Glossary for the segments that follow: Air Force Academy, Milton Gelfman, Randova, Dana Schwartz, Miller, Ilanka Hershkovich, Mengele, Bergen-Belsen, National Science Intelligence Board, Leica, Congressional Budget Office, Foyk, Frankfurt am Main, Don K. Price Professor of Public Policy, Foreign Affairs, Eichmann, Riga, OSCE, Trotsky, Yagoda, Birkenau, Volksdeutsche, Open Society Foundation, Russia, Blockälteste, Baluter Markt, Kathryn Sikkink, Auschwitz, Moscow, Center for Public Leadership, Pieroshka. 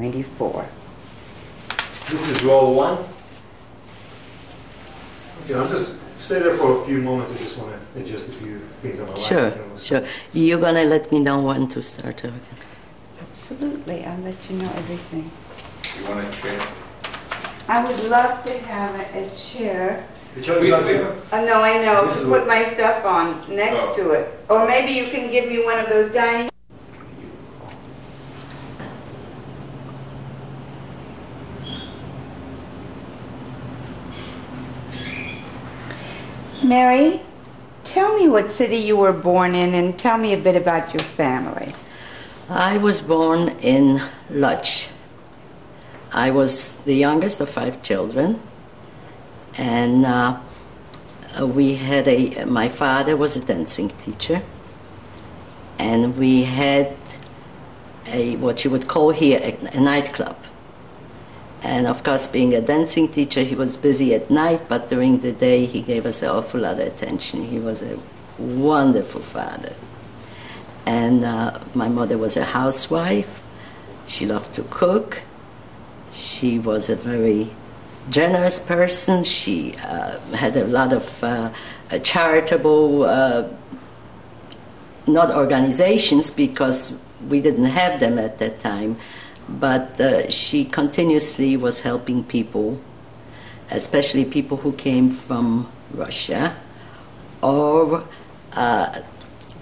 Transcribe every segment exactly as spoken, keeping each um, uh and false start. ninety-four. This is roll one. Yeah, I'm just stay there for a few moments. I just want to adjust a few things on my life. Sure, sure. You're gonna let me know when to start. Okay. Absolutely, I'll let you know everything. You want a chair? I would love to have a, a chair. The chair is not there. Oh, no, I know. To put my stuff on next oh. to it, or maybe you can give me one of those dining. Mary, tell me what city you were born in and tell me a bit about your family. I was born in Lodz. I was the youngest of five children, and uh, we had a, my father was a dancing teacher, and we had a, what you would call here a, a nightclub. And of course, being a dancing teacher, he was busy at night, but during the day he gave us an awful lot of attention. He was a wonderful father. And uh, my mother was a housewife. She loved to cook. She was a very generous person. She uh, had a lot of uh, charitable, uh, not organizations, because we didn't have them at that time, but uh, she continuously was helping people, especially people who came from Russia or uh,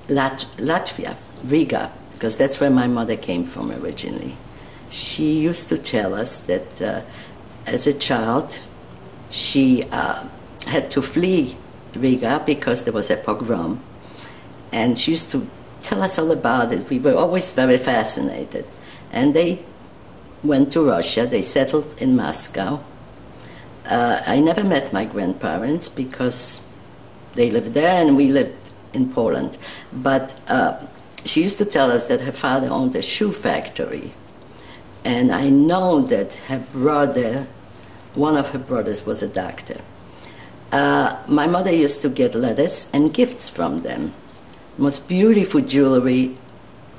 Lat Latvia, Riga, because that's where my mother came from originally. She used to tell us that uh, as a child she uh, had to flee Riga because there was a pogrom, and she used to tell us all about it. We were always very fascinated. And they went to Russia, they settled in Moscow. Uh, I never met my grandparents because they lived there and we lived in Poland. But uh, she used to tell us that her father owned a shoe factory. And I know that her brother, one of her brothers was a doctor. Uh, my mother used to get letters and gifts from them. Most beautiful jewelry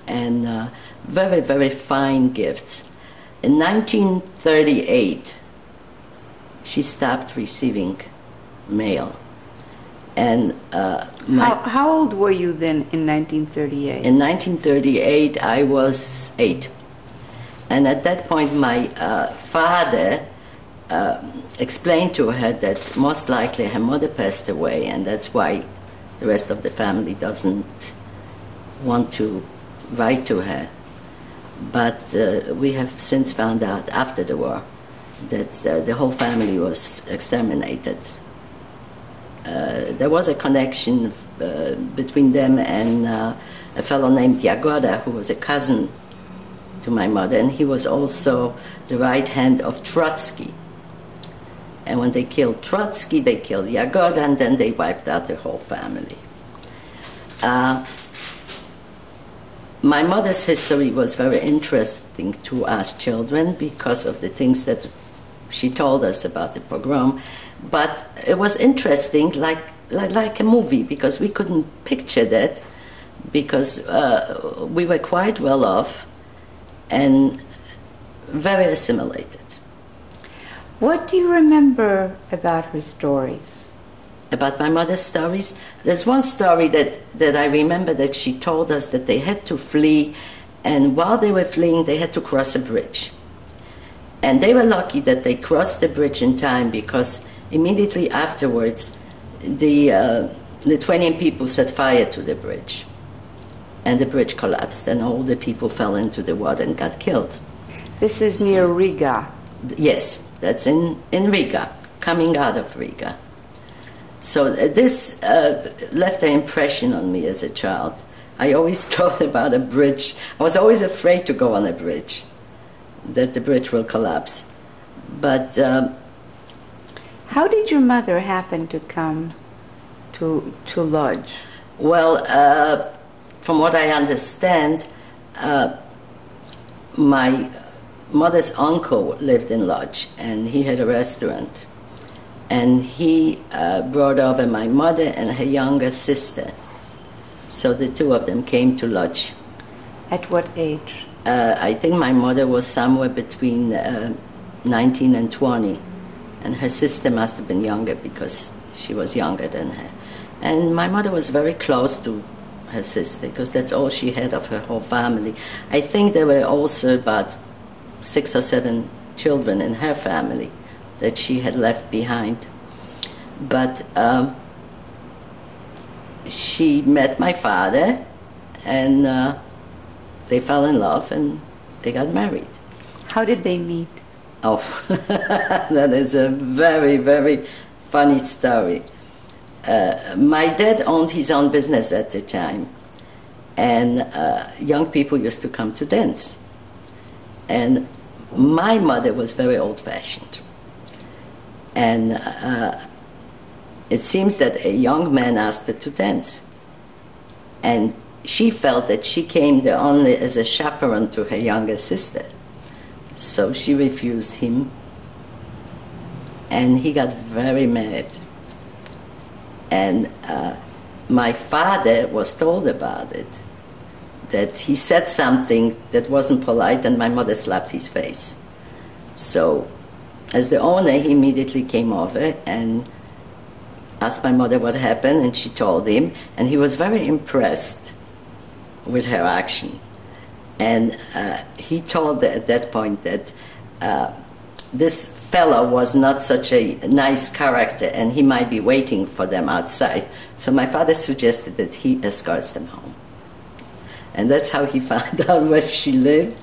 and uh, very, very fine gifts. In nineteen thirty-eight, she stopped receiving mail. And uh, my how, how old were you then in nineteen thirty-eight? In nineteen thirty-eight, I was eight. And at that point, my uh, father uh, explained to her that most likely her mother passed away, and that's why the rest of the family doesn't want to write to her. But uh, we have since found out after the war that uh, the whole family was exterminated. Uh, there was a connection uh, between them and uh, a fellow named Yagoda, who was a cousin to my mother, and he was also the right hand of Trotsky. And when they killed Trotsky, they killed Yagoda, and then they wiped out the whole family. Uh, My mother's history was very interesting to us children because of the things that she told us about the pogrom, but it was interesting like, like, like a movie, because we couldn't picture that, because uh, we were quite well off and very assimilated. What do you remember about her stories? About my mother's stories? There's one story that, that I remember that she told us that they had to flee, and while they were fleeing, they had to cross a bridge. And they were lucky that they crossed the bridge in time, because immediately afterwards, the uh, Lithuanian people set fire to the bridge. And the bridge collapsed, and all the people fell into the water and got killed. This is so, near Riga. Yes, that's in, in Riga, coming out of Riga. So this uh, left an impression on me as a child. I always thought about a bridge. I was always afraid to go on a bridge, that the bridge will collapse. But um, how did your mother happen to come to to Lodz? Well, uh, from what I understand, uh, my mother's uncle lived in Lodz, and he had a restaurant. And he uh, brought over my mother and her younger sister. So the two of them came to Lodz. At what age? uh, I think my mother was somewhere between uh, nineteen and twenty, and her sister must have been younger because she was younger than her. And my mother was very close to her sister because that's all she had of her whole family. I think there were also about six or seven children in her family that she had left behind. But um, she met my father, and uh, they fell in love, and they got married. How did they meet? Oh, that is a very, very funny story. Uh, my dad owned his own business at the time, and uh, young people used to come to dance. And my mother was very old-fashioned. And uh, it seems that a young man asked her to dance. And she felt that she came there only as a chaperone to her younger sister. So she refused him. And he got very mad. And uh, my father was told about it, that he said something that wasn't polite, and my mother slapped his face. So as the owner, he immediately came over and asked my mother what happened, and she told him, and he was very impressed with her action. And uh, he told her at that point that uh, this fellow was not such a nice character, and he might be waiting for them outside. So my father suggested that he escorts them home. And that's how he found out where she lived,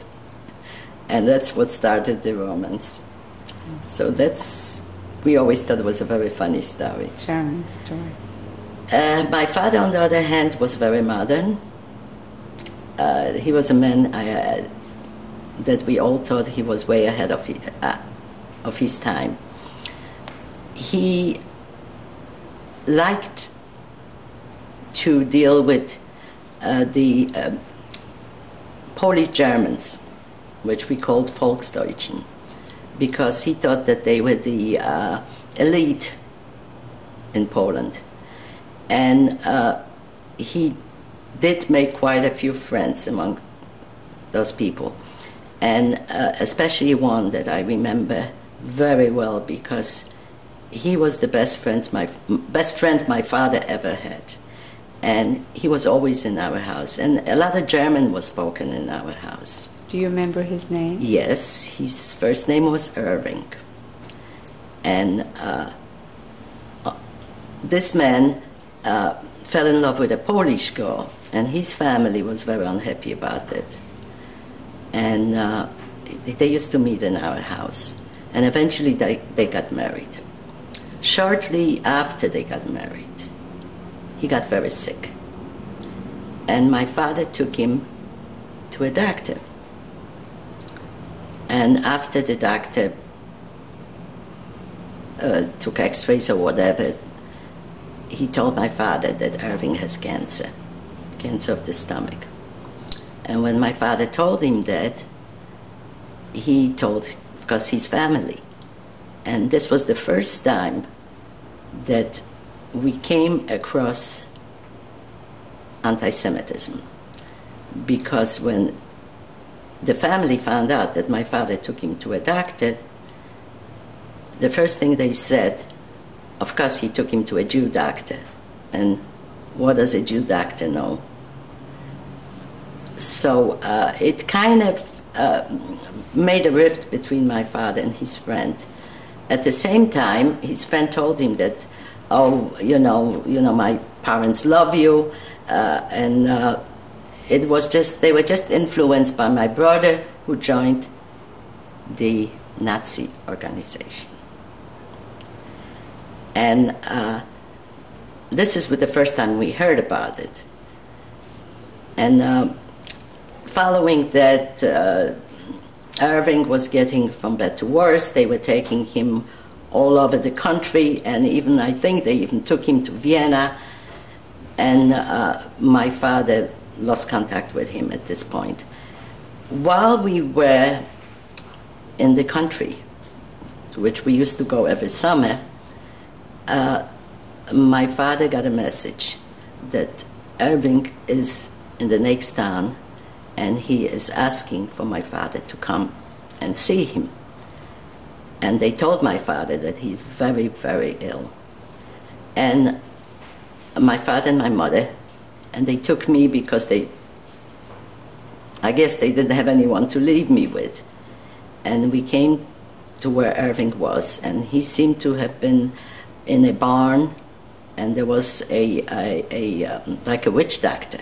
and that's what started the romance. So that's, we always thought it was a very funny story. Charming story. Uh, my father, on the other hand, was very modern. Uh, he was a man I, uh, that we all thought he was way ahead of, he, uh, of his time. He liked to deal with uh, the uh, Polish Germans, which we called Volksdeutschen, because he thought that they were the uh, elite in Poland. And uh, he did make quite a few friends among those people. And uh, especially one that I remember very well, because he was the best friends my best friend my father ever had. And he was always in our house. And a lot of German was spoken in our house. Do you remember his name? Yes, his first name was Irving. And uh, this man uh, fell in love with a Polish girl, and his family was very unhappy about it. And uh, they used to meet in our house. And eventually they, they got married. Shortly after they got married, he got very sick. And my father took him to a doctor. And after the doctor uh, took x-rays or whatever, he told my father that Irving has cancer, cancer of the stomach. And when my father told him that, he told, of course, his family. And this was the first time that we came across anti-Semitism. Because when the family found out that my father took him to a doctor, the first thing they said, of course he took him to a Jew doctor, and what does a Jew doctor know? So uh, it kind of uh, made a rift between my father and his friend. At the same time, his friend told him that, oh, you know, you know, my parents love you, uh, and uh, it was just, they were just influenced by my brother, who joined the Nazi organization. And uh, this is the first time we heard about it. And um, following that, uh, Irving was getting from bad to worse. They were taking him all over the country, and even, I think, they even took him to Vienna. And uh, my father lost contact with him at this point. While we were in the country, to which we used to go every summer, uh, my father got a message that Irving is in the next town and he is asking for my father to come and see him. And they told my father that he's very, very ill. And my father and my mother, and they took me because they, I guess they didn't have anyone to leave me with. And we came to where Irving was, and he seemed to have been in a barn, and there was a, a, a um, like a witch doctor.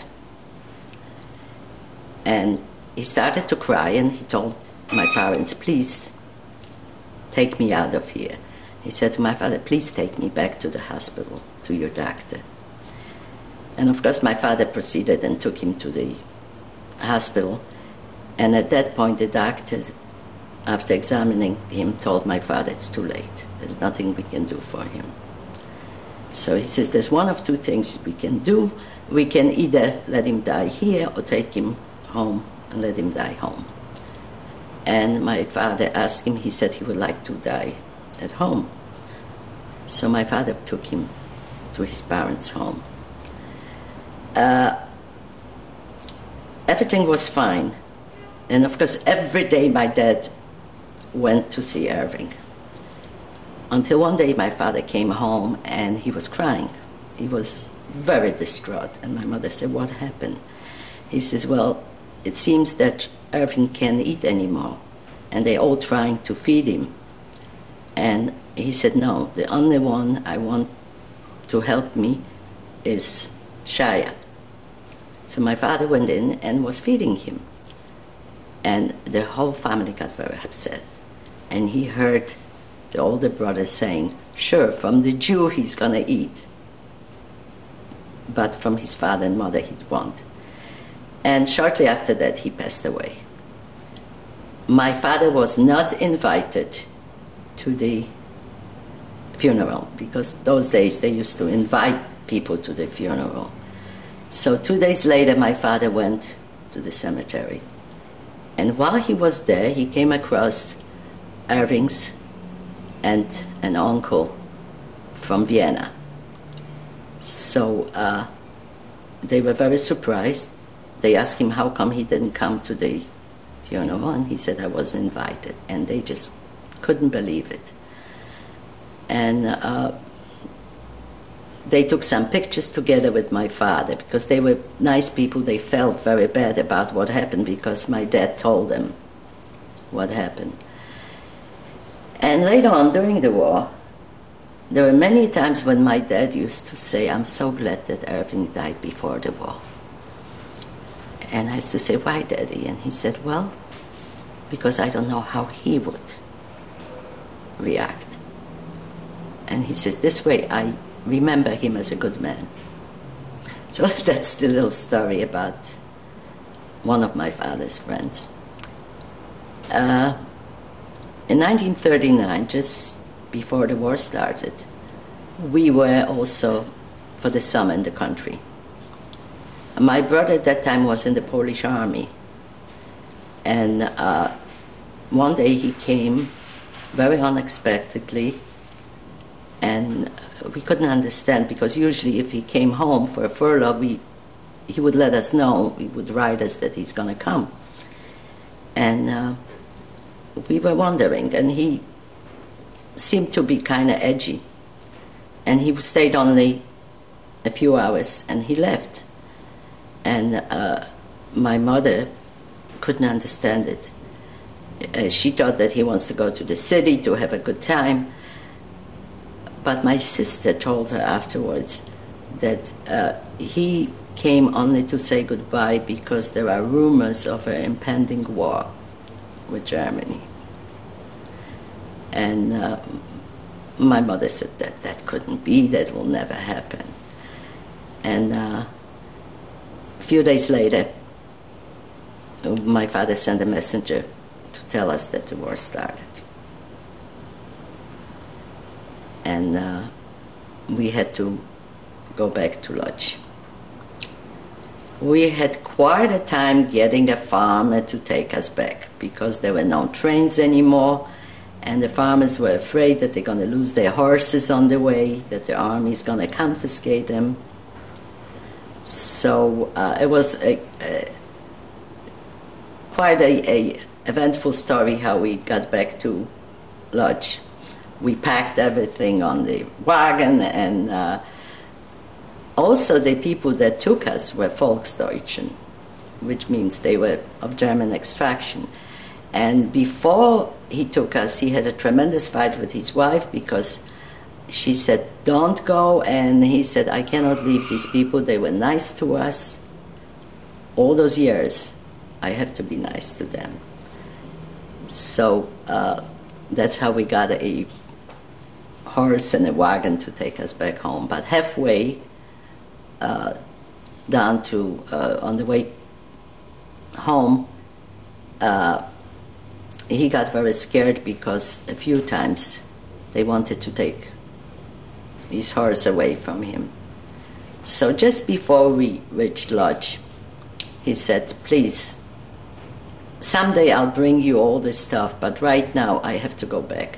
And he started to cry, and he told my parents, please take me out of here. He said to my father, please take me back to the hospital, to your doctor. And of course my father proceeded and took him to the hospital. And at that point the doctor, after examining him, told my father, it's too late. There's nothing we can do for him. So he says, there's one of two things we can do. We can either let him die here or take him home and let him die home. And my father asked him, he said he would like to die at home. So my father took him to his parents' home. Uh, everything was fine. And of course, every day my dad went to see Irving. Until one day my father came home and he was crying. He was very distraught. And my mother said, what happened? He says, well, it seems that Irving can't eat anymore. And they're all trying to feed him. And he said, no, the only one I want to help me is Shaya. So my father went in and was feeding him. And the whole family got very upset. And he heard the older brother saying, sure, from the Jew he's gonna eat, but from his father and mother he'd won't. And shortly after that, he passed away. My father was not invited to the funeral, because those days they used to invite people to the funeral. So two days later, my father went to the cemetery. And while he was there, he came across Irving's aunt and uncle from Vienna. So uh, they were very surprised. They asked him how come he didn't come to the funeral, and he said, I was invited, and they just couldn't believe it. And uh, they took some pictures together with my father, because they were nice people. They felt very bad about what happened, because my dad told them what happened. And later on, during the war, there were many times when my dad used to say, I'm so glad that Irving died before the war. And I used to say, why, Daddy? And he said, well, because I don't know how he would react. And he says, this way I remember him as a good man. So that's the little story about one of my father's friends. Uh, in nineteen thirty-nine, just before the war started, we were also for the summer in the country. My brother at that time was in the Polish army. And uh, one day he came very unexpectedly, and we couldn't understand, because usually if he came home for a furlough, we, he would let us know, he would write us that he's gonna come. And uh, we were wondering, and he seemed to be kinda edgy. And he stayed only a few hours, and he left. And uh, my mother couldn't understand it. Uh, she thought that he wants to go to the city to have a good time. But my sister told her afterwards that uh, he came only to say goodbye because there are rumors of an impending war with Germany. And uh, my mother said that that couldn't be, that will never happen. And uh, a few days later, my father sent a messenger to tell us that the war started. And uh, we had to go back to Lodz. We had quite a time getting a farmer to take us back, because there were no trains anymore, and the farmers were afraid that they're gonna lose their horses on the way, that the army's gonna confiscate them. So uh, it was a, a, quite a, a eventful story how we got back to Lodz. We packed everything on the wagon, and uh, also the people that took us were Volksdeutschen, which means they were of German extraction. And before he took us, he had a tremendous fight with his wife because she said, "Don't go," and he said, "I cannot leave these people. They were nice to us all those years. I have to be nice to them." So uh, that's how we got a horse and a wagon to take us back home. But halfway uh, down to, uh, on the way home, uh, he got very scared because a few times they wanted to take his horse away from him. So just before we reached Lodz, he said, "Please, someday I'll bring you all this stuff, but right now I have to go back."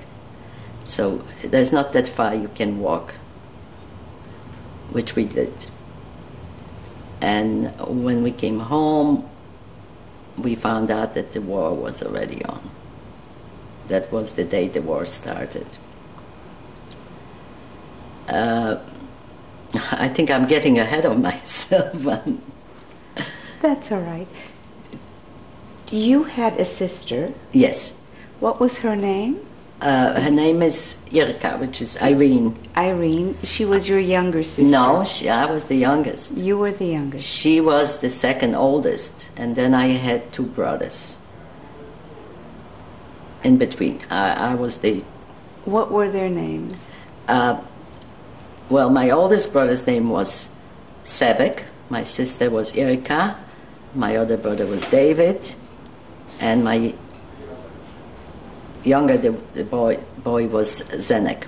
So there's not that far you can walk, which we did. And when we came home, we found out that the war was already on. That was the day the war started. Uh, I think I'm getting ahead of myself. That's all right. You had a sister. Yes. What was her name? Uh, her name is Irka, which is Irene. Irene. She was your younger sister. No, she, I was the youngest. You were the youngest. She was the second oldest, and then I had two brothers in between. I, I was the... What were their names? Uh, well, my oldest brother's name was Sebek. My sister was Irka. My other brother was David. And my younger the, the boy, boy was Zenek.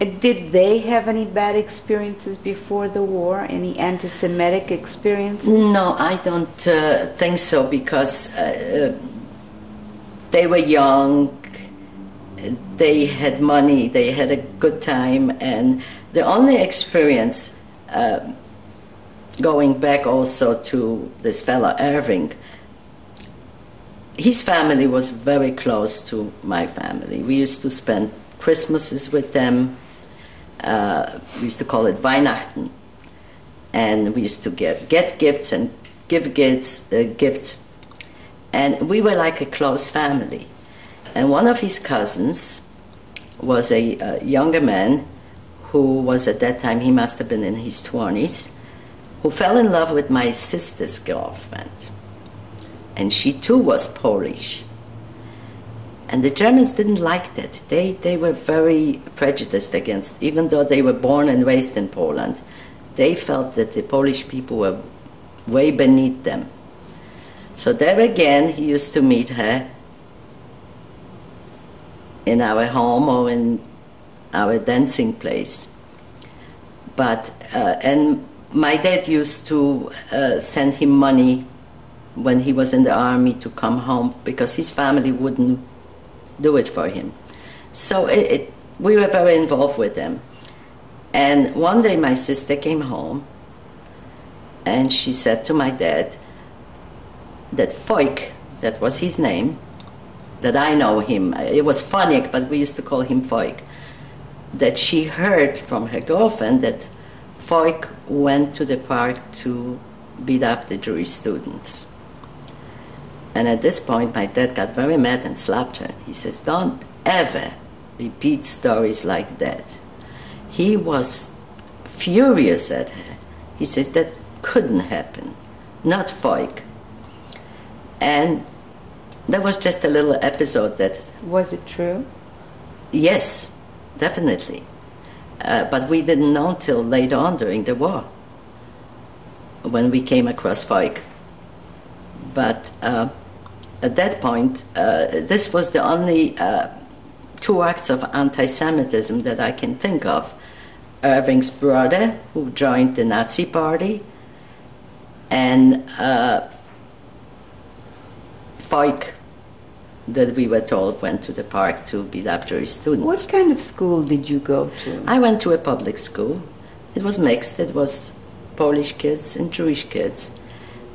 Did they have any bad experiences before the war? Any anti-Semitic experiences? No, I don't uh, think so, because uh, they were young, they had money, they had a good time, and the only experience uh, going back also to this fellow Irving, his family was very close to my family. We used to spend Christmases with them. Uh, we used to call it Weihnachten. And we used to get, get gifts and give gifts, uh, gifts. And we were like a close family. And one of his cousins was a uh, younger man who was at that time, he must have been in his twenties, who fell in love with my sister's girlfriend. And she too was Polish. And the Germans didn't like that. They, they were very prejudiced against, even though they were born and raised in Poland. They felt that the Polish people were way beneath them. So there again, he used to meet her in our home or in our dancing place. But, uh, and my dad used to uh, send him money when he was in the army to come home, because his family wouldn't do it for him. So it, it, we were very involved with them. And one day my sister came home and she said to my dad that Foyk, that was his name, that I know him, it was Foyk, but we used to call him Foyk, that she heard from her girlfriend that Foyk went to the park to beat up the Jewish students. And at this point, my dad got very mad and slapped her. He says, "Don't ever repeat stories like that." He was furious at her. He says, "That couldn't happen, not Foyk." And that was just a little episode that... Was it true? Yes, definitely. Uh, but we didn't know till later on during the war, when we came across Voigt. But uh, at that point, uh, this was the only uh, two acts of anti-Semitism that I can think of. Irving's brother, who joined the Nazi party, and uh, Voigt, that we were told went to the park to beat up Jewish students. What kind of school did you go to? I went to a public school. It was mixed. It was Polish kids and Jewish kids,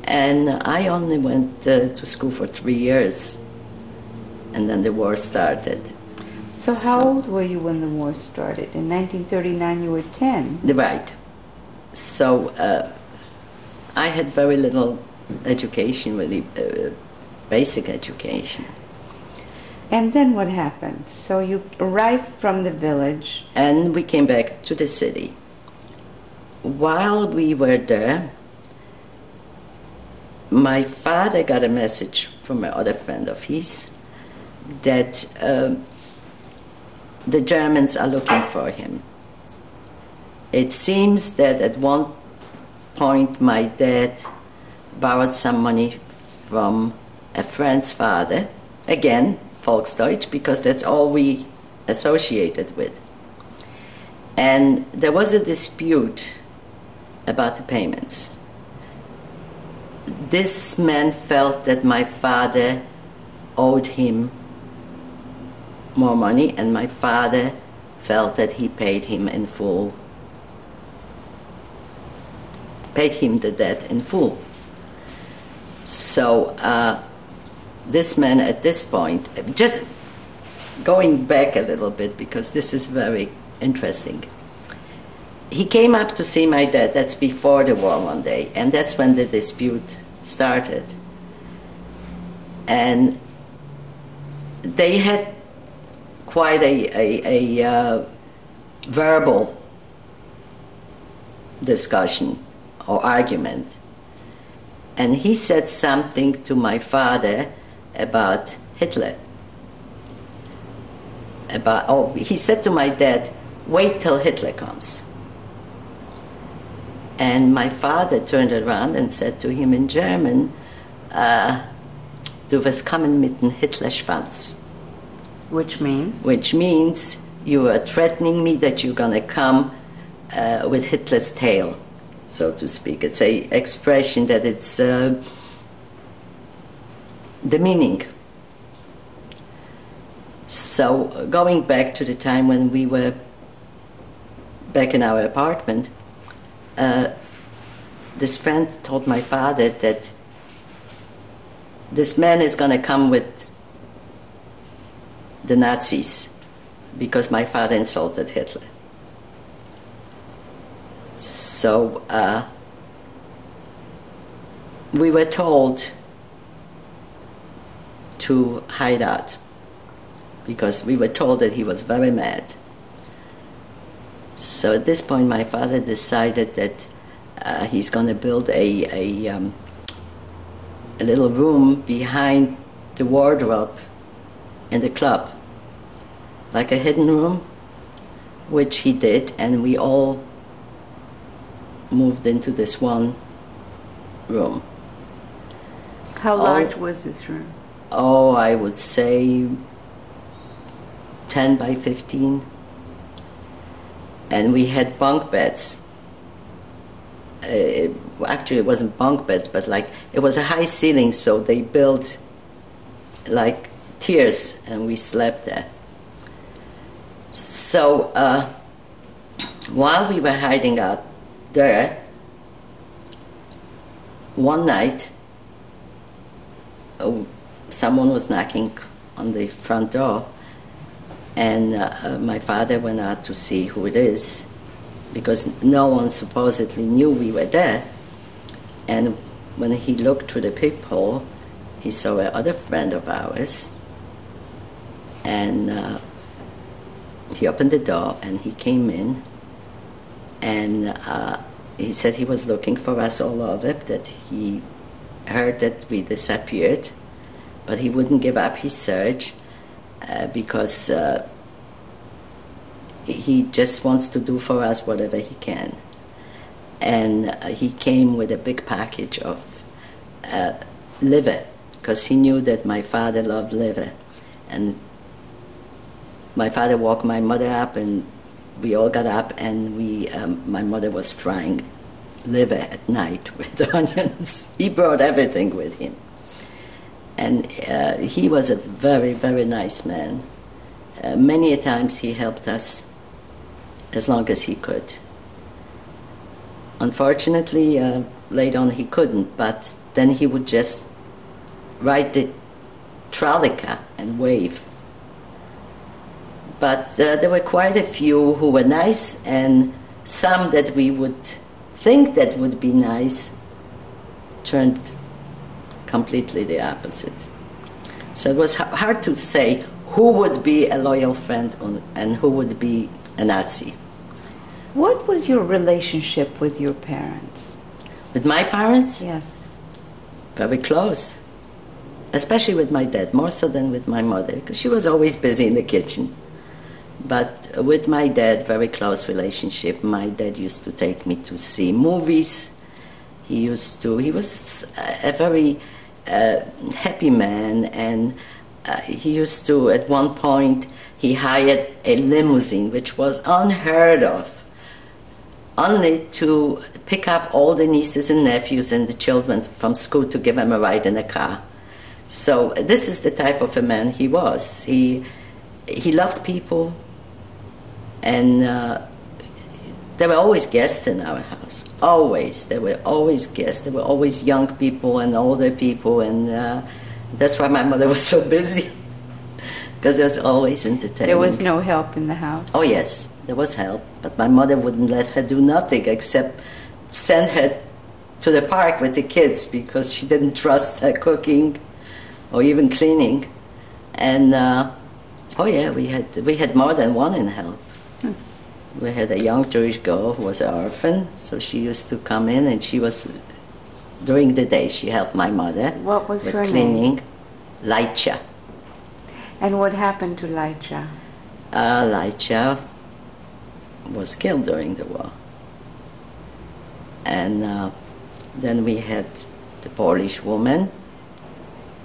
And I only went uh, to school for three years, and then the war started. So how so, old were you when the war started? In nineteen thirty-nine you were ten. Right. So uh, I had very little education, really, uh, basic education. And then what happened? So you arrived from the village. And we came back to the city. While we were there, my father got a message from another friend of his that uh, the Germans are looking for him. It seems that at one point my dad borrowed some money from a friend's father, again, Volksdeutsch, because that's all we associated with. And there was a dispute about the payments. This man felt that my father owed him more money, and my father felt that he paid him in full, paid him the debt in full. So uh, this man at this point, just going back a little bit because this is very interesting. He came up to see my dad, that's before the war one day, and that's when the dispute started. And they had quite a, a, a uh, verbal discussion or argument. And he said something to my father about Hitler. About, oh, he said to my dad, wait till Hitler comes. And my father turned around and said to him in German, uh, du wirst kommen mit dem Hitlerschwanz. Which means? Which means you are threatening me that you're going to come uh, with Hitler's tail, so to speak. It's an expression that it's uh, demeaning. So going back to the time when we were back in our apartment, Uh, this friend told my father that this man is going to come with the Nazis because my father insulted Hitler. So uh, we were told to hide out because we were told that he was very mad. So at this point, my father decided that uh, he's going to build a, a, um, a little room behind the wardrobe in the club, like a hidden room, which he did, and we all moved into this one room. How large all, was this room? Oh, I would say ten by fifteen. And we had bunk beds. Uh, it, actually, it wasn't bunk beds, but like it was a high ceiling, so they built like tiers, and we slept there. So uh, while we were hiding out there, one night, oh, someone was knocking on the front door. And uh, my father went out to see who it is, because no one supposedly knew we were there. And when he looked through the peephole, he saw another friend of ours. And uh, he opened the door, and he came in. And uh, he said he was looking for us all over, that he heard that we disappeared, but he wouldn't give up his search. Uh, because uh, he just wants to do for us whatever he can. And uh, he came with a big package of uh, liver, because he knew that my father loved liver. And my father woke my mother up, and we all got up, and we, um, my mother was frying liver at night with onions. He brought everything with him. And uh, he was a very, very nice man. Uh, many a times he helped us as long as he could. Unfortunately, uh, later on he couldn't, but then he would just ride the trolleycar and wave. But uh, there were quite a few who were nice, and some that we would think that would be nice turned completely the opposite. So it was hard to say who would be a loyal friend and who would be a Nazi. What was your relationship with your parents? With my parents? Yes. Very close. Especially with my dad, more so than with my mother, because she was always busy in the kitchen. But with my dad, very close relationship. My dad used to take me to see movies. He used to, he was a very uh, happy man, and uh, he used to, at one point, he hired a limousine, which was unheard of, only to pick up all the nieces and nephews and the children from school to give them a ride in a car. So this is the type of a man he was. He, he loved people, and uh, there were always guests in our house, always. There were always guests. There were always young people and older people, and uh, that's why my mother was so busy, because there was always entertainment. There was no help in the house? Oh, yes, there was help, but my mother wouldn't let her do nothing except send her to the park with the kids, because she didn't trust her cooking or even cleaning. And uh, oh yeah, we had we had more than one in help. Hmm. We had a young Jewish girl who was an orphan, so she used to come in, and she was during the day she helped my mother. What was with her cleaning. Name? Leica. And what happened to Leica? Uh, Leica was killed during the war, and uh, then we had the Polish woman.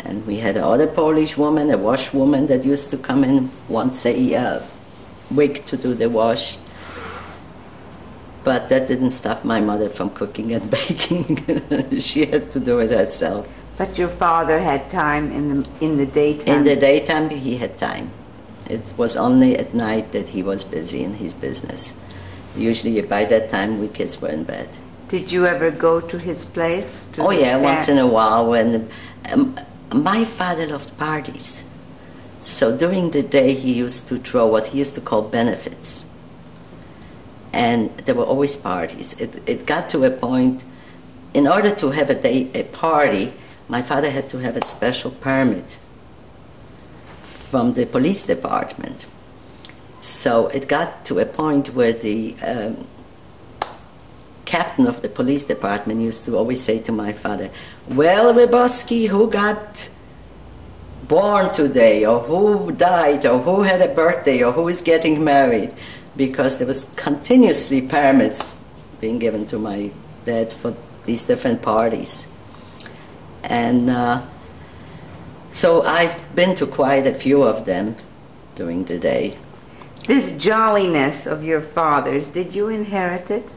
And we had another Polish woman, a washwoman that used to come in once a uh, week to do the wash. But that didn't stop my mother from cooking and baking. She had to do it herself. But your father had time in the, in the daytime? In the daytime, he had time. It was only at night that he was busy in his business. Usually by that time, we kids were in bed. Did you ever go to his place? To oh yeah, dad? Once in a while. When, um, my father loved parties, so during the day he used to throw what he used to call benefits, and there were always parties. It, it got to a point, in order to have a, day, a party, my father had to have a special permit from the police department. So it got to a point where the um, captain of the police department used to always say to my father, "Well, Rybowski, who got born today, or who died, or who had a birthday, or who is getting married?" Because there was continuously permits being given to my dad for these different parties. And uh, so I've been to quite a few of them during the day. This jolliness of your father's, did you inherit it?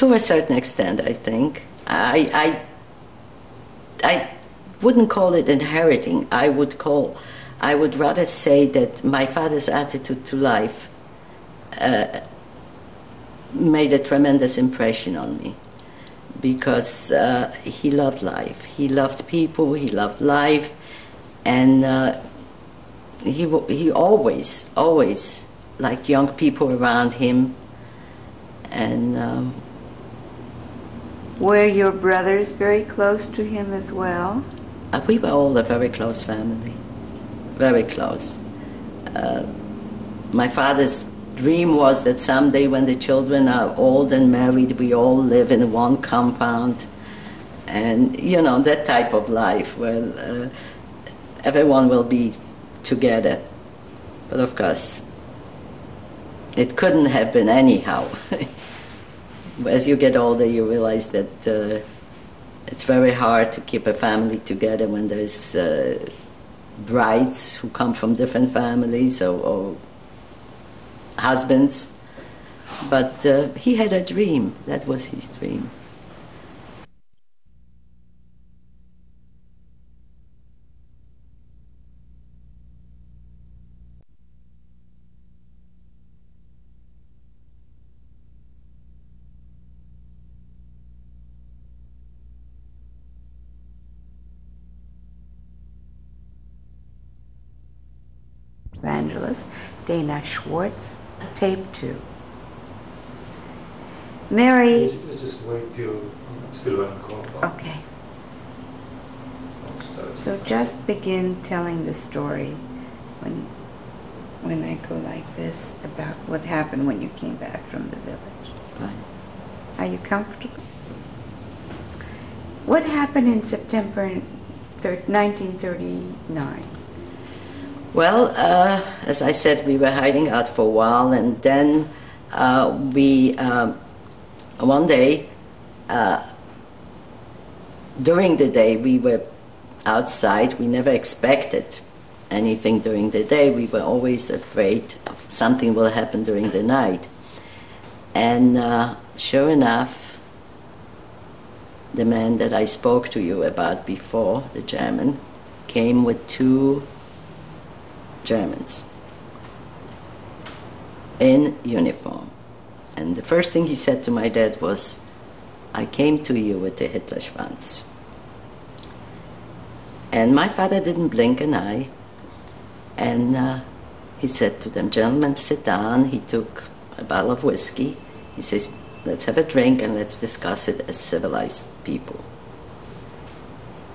To a certain extent, I think. I, I, I wouldn't call it inheriting. I would call, I would rather say that my father's attitude to life uh, made a tremendous impression on me, because uh, he loved life. He loved people, he loved life, and uh, he, he always, always liked young people around him. And um, were your brothers very close to him as well? Uh, we were all a very close family, very close. Uh, my father's dream was that someday when the children are old and married, we all live in one compound. And, you know, that type of life where uh, everyone will be together. But of course, it couldn't happen anyhow. As you get older, you realize that uh, it's very hard to keep a family together when there's uh, brides who come from different families, or, or husbands. But uh, he had a dream. That was his dream. Angeles, Dana Schwartz, tape two. Mary... Just wait till I'm still on call. Okay. So just begin telling the story when, when I go like this about what happened when you came back from the village. Fine. Are you comfortable? What happened in September nineteen thirty-nine? Well, uh, as I said, we were hiding out for a while, and then uh, we, um, one day, uh, during the day, we were outside. We never expected anything during the day. We were always afraid something will happen during the night. And uh, sure enough, the man that I spoke to you about before, the German, came with two Germans in uniform. And the first thing he said to my dad was, I came to you with the Hitlerschwanz. And my father didn't blink an eye. And uh, he said to them, gentlemen, sit down. He took a bottle of whiskey. He says, let's have a drink and let's discuss it as civilized people.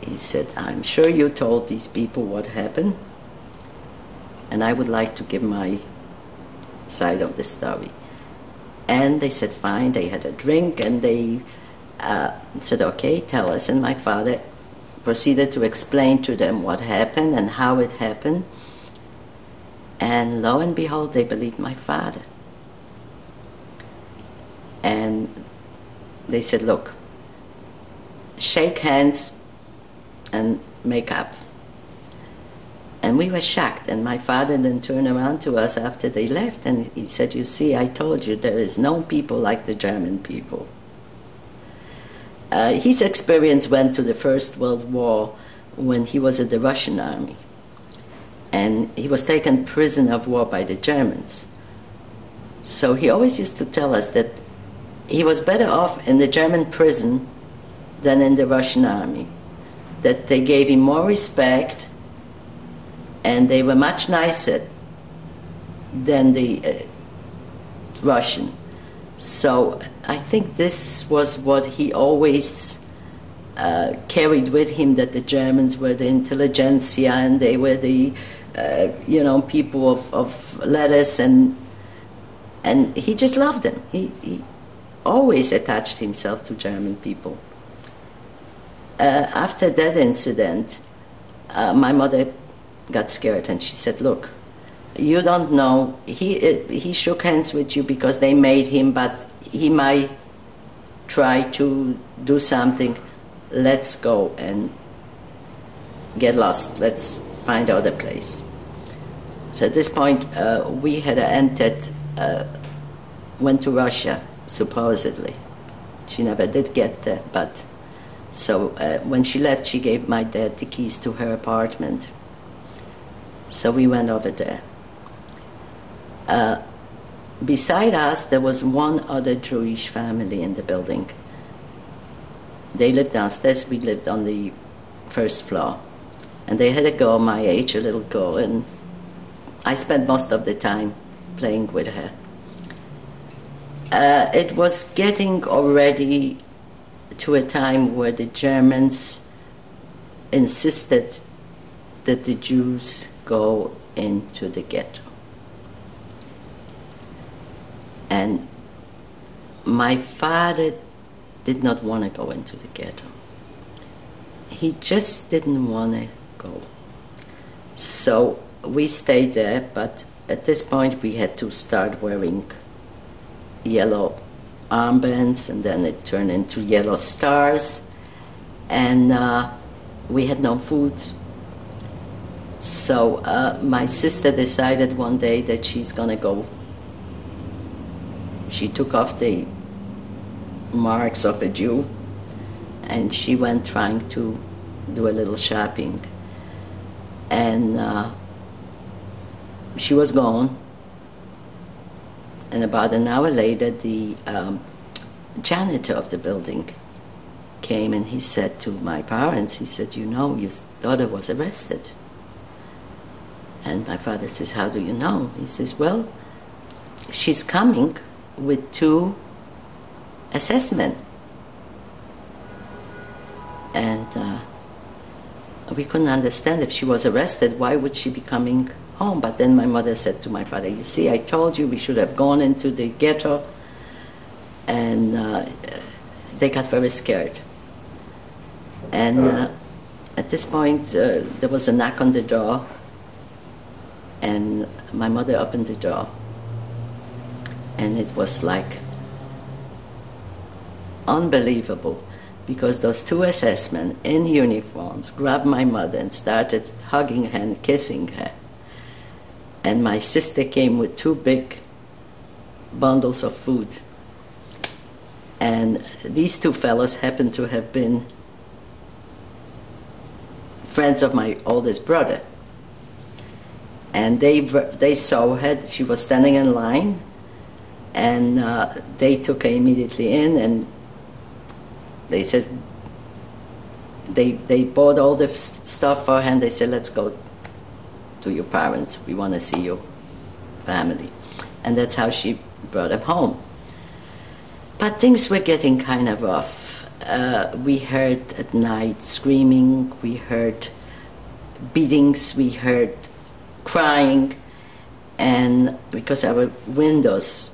He said, I'm sure you told these people what happened, and I would like to give my side of the story. And they said, fine. They had a drink, and they uh, said, okay, tell us. And my father proceeded to explain to them what happened and how it happened. And lo and behold, they believed my father. And they said, look, shake hands and make up. And we were shocked, and my father then turned around to us after they left, and he said, you see, I told you, there is no people like the German people. Uh, his experience went to the First World War when he was at the Russian army, and he was taken prisoner of war by the Germans. So he always used to tell us that he was better off in the German prison than in the Russian army, that they gave him more respect, and they were much nicer than the uh, Russian. So I think this was what he always uh, carried with him, that the Germans were the intelligentsia, and they were the, uh, you know, people of, of letters, and, and he just loved them. He, he always attached himself to German people. Uh, after that incident, uh, my mother got scared, and she said, look, you don't know, he, he shook hands with you because they made him, but he might try to do something. Let's go and get lost. Let's find other place. So at this point, uh, we had entered, uh, went to Russia, supposedly. She never did get there, but so uh, when she left, she gave my dad the keys to her apartment. So we went over there. Uh, beside us, there was one other Jewish family in the building. They lived downstairs, we lived on the first floor. And they had a girl my age, a little girl, and I spent most of the time playing with her. Uh, it was getting already to a time where the Germans insisted that the Jews go into the ghetto. And my father did not want to go into the ghetto. He just didn't want to go. So we stayed there, but at this point we had to start wearing yellow armbands, and then it turned into yellow stars, and uh, we had no food. So uh, my sister decided one day that she's gonna go. She took off the marks of a Jew, and she went trying to do a little shopping. And uh, she was gone. And about an hour later, the um, janitor of the building came, and he said to my parents, he said, you know, your daughter was arrested. And my father says, how do you know? He says, well, she's coming with two assessment. And uh, we couldn't understand if she was arrested, why would she be coming home? But then my mother said to my father, you see, I told you we should have gone into the ghetto. And uh, they got very scared. And uh, at this point, uh, there was a knock on the door. And my mother opened the door. And it was like unbelievable, because those two assessmen in uniforms grabbed my mother and started hugging her and kissing her. And my sister came with two big bundles of food. And these two fellows happened to have been friends of my oldest brother. And they, they saw her, she was standing in line, and uh, they took her immediately in, and they said, they, they bought all the f stuff for her, and they said, let's go to your parents, we want to see your family. And that's how she brought them home. But things were getting kind of rough. Uh, we heard at night screaming, we heard beatings, we heard crying, and because our windows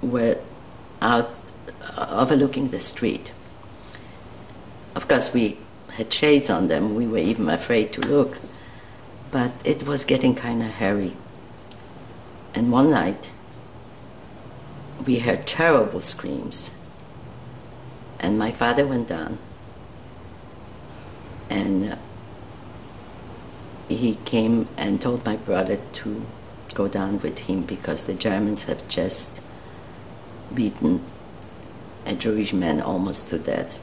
were out overlooking the street. Of course we had shades on them, we were even afraid to look, but it was getting kind of hairy. And one night we heard terrible screams, and my father went down, and uh, he came and told my brother to go down with him because the Germans have just beaten a Jewish man almost to death,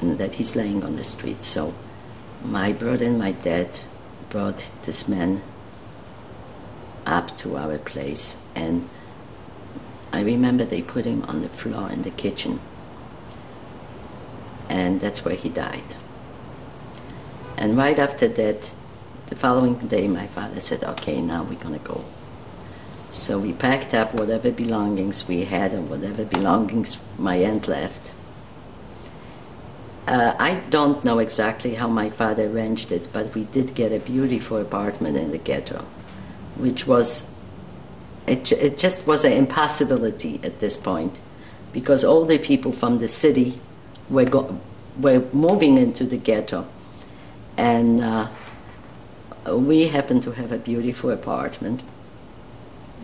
and that he's laying on the street. So my brother and my dad brought this man up to our place, and I remember they put him on the floor in the kitchen, and that's where he died. And right after that, the following day, my father said, okay, now we're going to go. So we packed up whatever belongings we had and whatever belongings my aunt left. Uh, I don't know exactly how my father arranged it, but we did get a beautiful apartment in the ghetto, which was, it, it just was an impossibility at this point, because all the people from the city were, go, were moving into the ghetto. And uh, we happened to have a beautiful apartment.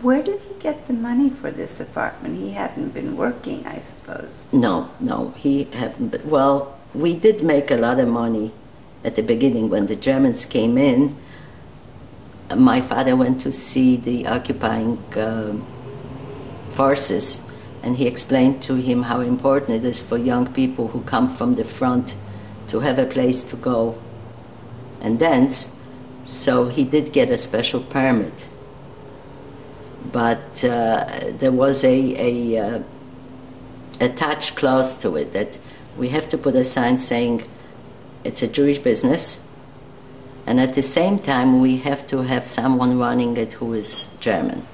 Where did he get the money for this apartment? He hadn't been working, I suppose. No, no, he hadn't been. Well, we did make a lot of money at the beginning. When the Germans came in, my father went to see the occupying uh, forces, and he explained to him how important it is for young people who come from the front to have a place to go and dance. So he did get a special permit, but uh, there was a a uh, attached clause to it that we have to put a sign saying it's a Jewish business, and at the same time we have to have someone running it who is German.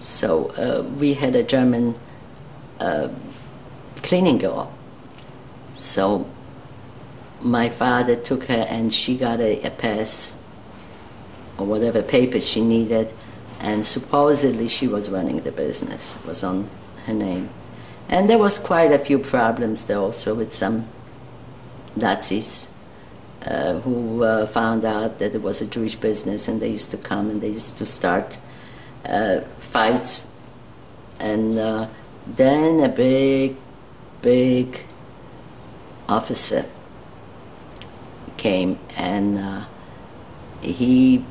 So uh, we had a German uh, cleaning girl. So my father took her, and she got a, a pass or whatever papers she needed, and supposedly she was running the business. It was on her name. And there was quite a few problems there also with some Nazis uh, who uh, found out that it was a Jewish business, and they used to come and they used to start uh, fights. And uh, then a big, big officer came, and uh, he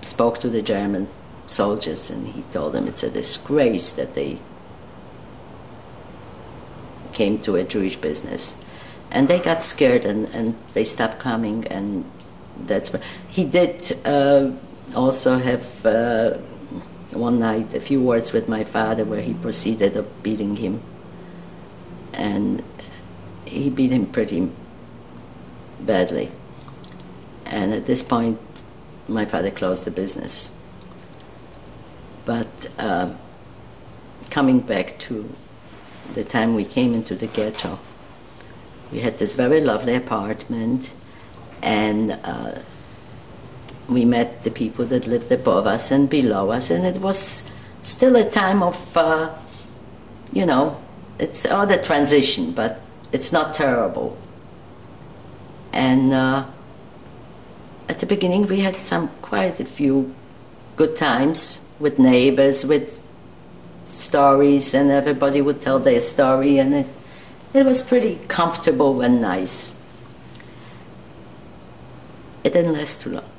spoke to the German soldiers, and he told them it's a disgrace that they came to a Jewish business. And they got scared, and, and they stopped coming, and that's what he did. Uh, also have uh, one night a few words with my father where he proceeded of beating him, and he beat him pretty badly. And at this point, my father closed the business. But uh, coming back to the time we came into the ghetto, we had this very lovely apartment, and uh, we met the people that lived above us and below us, and it was still a time of, uh, you know, it's all the transition, but it's not terrible. And uh, at the beginning we had some quite a few good times with neighbors, with stories, and everybody would tell their story, and it, it was pretty comfortable and nice. It didn't last too long,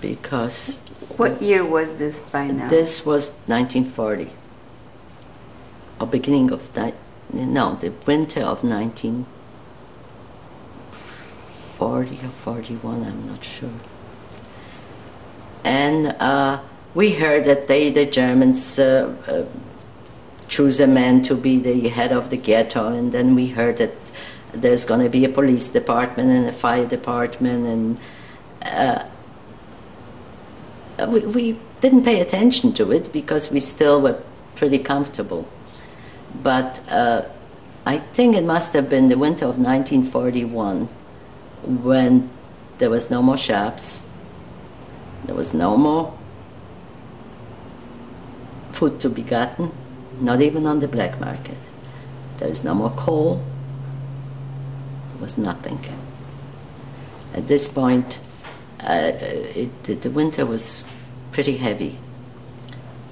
because... What year was this by now? This was nineteen forty, or beginning of that, no, the winter of nineteen forty or forty-one, I'm not sure. And uh, we heard that they, the Germans, uh, uh, choose a man to be the head of the ghetto, and then we heard that there's going to be a police department and a fire department, and uh, we, we didn't pay attention to it because we still were pretty comfortable. But uh, I think it must have been the winter of nineteen forty-one when there was no more shops, there was no more food to be gotten, not even on the black market. There was no more coal. There was nothing. At this point, uh, it, the winter was pretty heavy.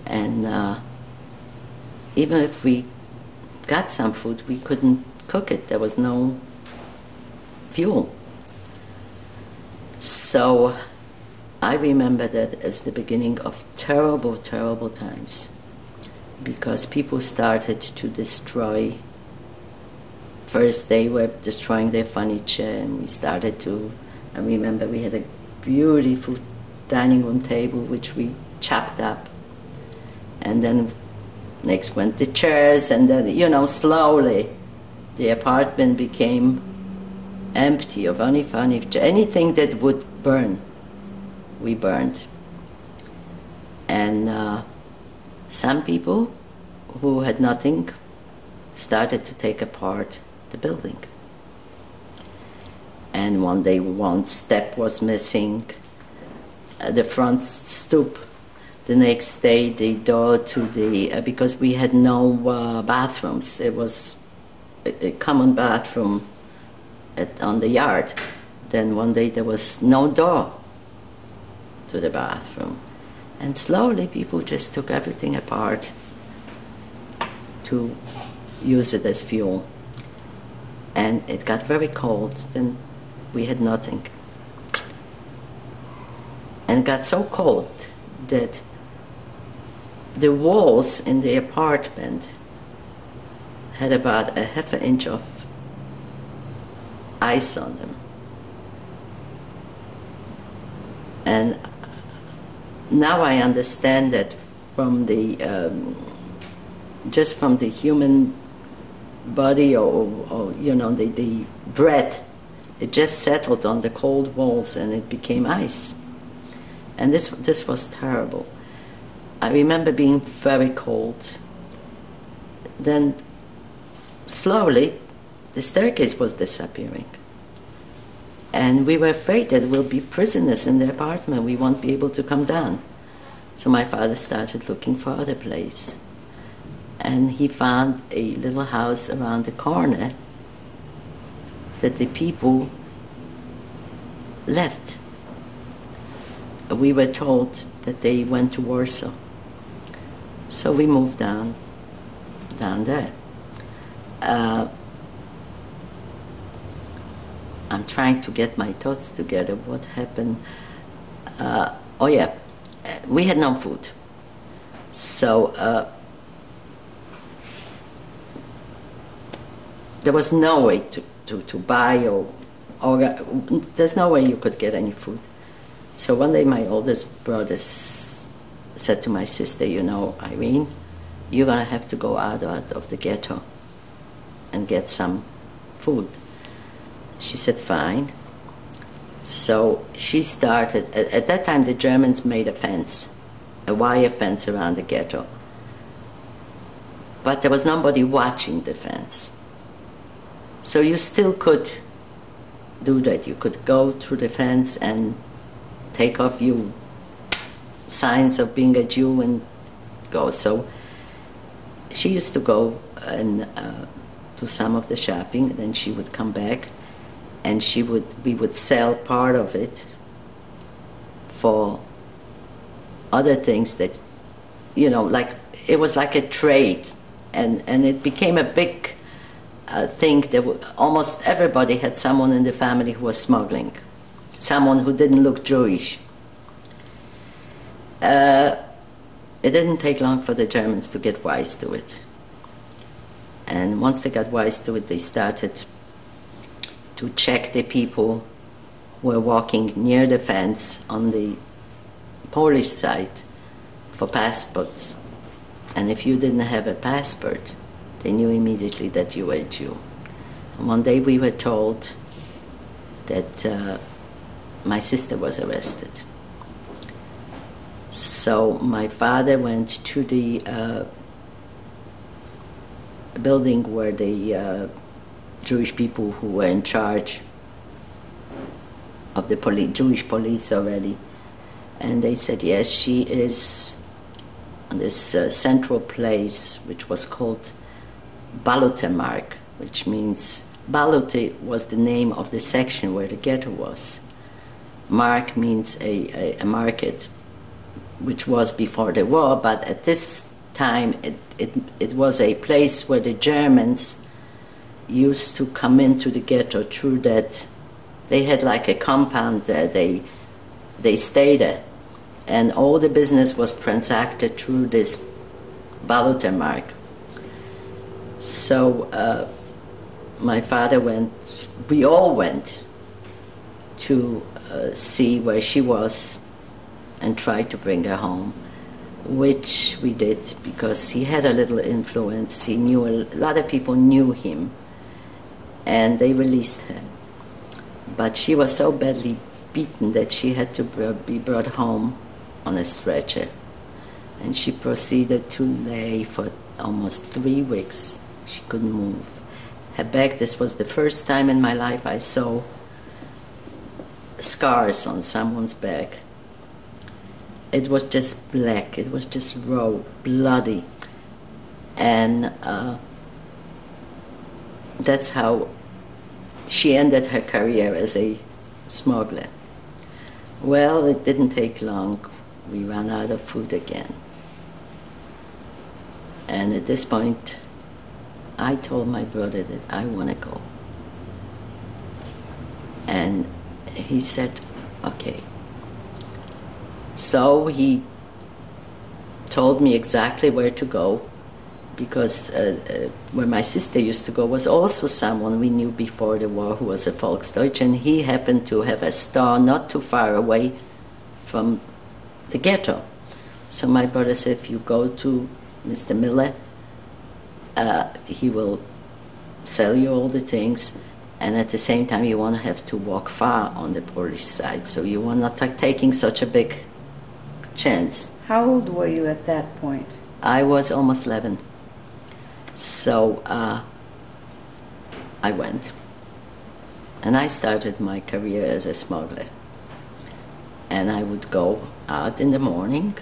And uh, even if we got some food, we couldn't cook it. There was no fuel. So I remember that as the beginning of terrible, terrible times, because people started to destroy. First they were destroying their furniture, and we started to, I remember we had a beautiful dining room table which we chopped up, and then next went the chairs, and then, you know, slowly the apartment became empty of any furniture, anything that would burn. We burned. And uh, some people who had nothing started to take apart the building. And one day one step was missing, uh, the front stoop. The next day the door to the, uh, because we had no uh, bathrooms, it was a, a common bathroom at, on the yard. Then one day there was no door to the bathroom, and slowly people just took everything apart to use it as fuel, and it got very cold, then we had nothing, and it got so cold that the walls in the apartment had about a half an inch of ice on them. And now I understand that from the, um, just from the human body, or, or you know, the, the breath, it just settled on the cold walls and it became ice. And this, this was terrible. I remember being very cold. Then slowly the staircase was disappearing. And we were afraid that we'll be prisoners in the apartment. We won't be able to come down. So my father started looking for other place. And he found a little house around the corner that the people left. We were told that they went to Warsaw. So we moved down, down there. Uh, I'm trying to get my thoughts together, what happened. Uh, oh yeah, we had no food. So uh, there was no way to, to, to buy, or, or there's no way you could get any food. So one day my oldest brother s said to my sister, you know, Irene, you're gonna have to go out, out of the ghetto and get some food. She said, fine. So she started, at, at that time the Germans made a fence, a wire fence around the ghetto. But there was nobody watching the fence. So you still could do that. You could go through the fence and take off your signs of being a Jew and go. So she used to go and uh, do some of the shopping, and then she would come back, and she would we would sell part of it for other things that, you know, like it was like a trade, and and it became a big uh, thing that w almost everybody had someone in the family who was smuggling, someone who didn't look Jewish. Uh, it didn't take long for the Germans to get wise to it. And once they got wise to it, they started to check the people who were walking near the fence on the Polish side for passports. And if you didn't have a passport, they knew immediately that you were a Jew. And one day we were told that uh, my sister was arrested. So my father went to the uh, building where the uh, Jewish people who were in charge of the poli Jewish police already, and they said, yes, she is on this uh, central place, which was called Baluter Markt, which means Balute was the name of the section where the ghetto was. Mark means a, a, a market, which was before the war, but at this time it, it, it was a place where the Germans used to come into the ghetto through that. They had like a compound there, they, they stayed there, and all the business was transacted through this Baluter Markt. So uh, my father went, we all went to uh, see where she was and tried to bring her home, which we did because he had a little influence. He knew a lot of people knew him, and they released her. But she was so badly beaten that she had to be brought home on a stretcher, and she proceeded to lay for almost three weeks. She couldn't move. Her back. This was the first time in my life I saw scars on someone's back. It was just black, it was just raw, bloody. And uh, that's how she ended her career as a smuggler. Well, it didn't take long. We ran out of food again. And at this point, I told my brother that I want to go. And he said, okay. So he told me exactly where to go, because uh, uh, where my sister used to go was also someone we knew before the war who was a Volksdeutschen. He happened to have a store not too far away from the ghetto. So my brother said, if you go to Mister Miller, uh, he will sell you all the things. And at the same time, you won't have to walk far on the Polish side. So you were not taking such a big chance. How old were you at that point? I was almost eleven. So uh, I went. And I started my career as a smuggler. And I would go out in the morning,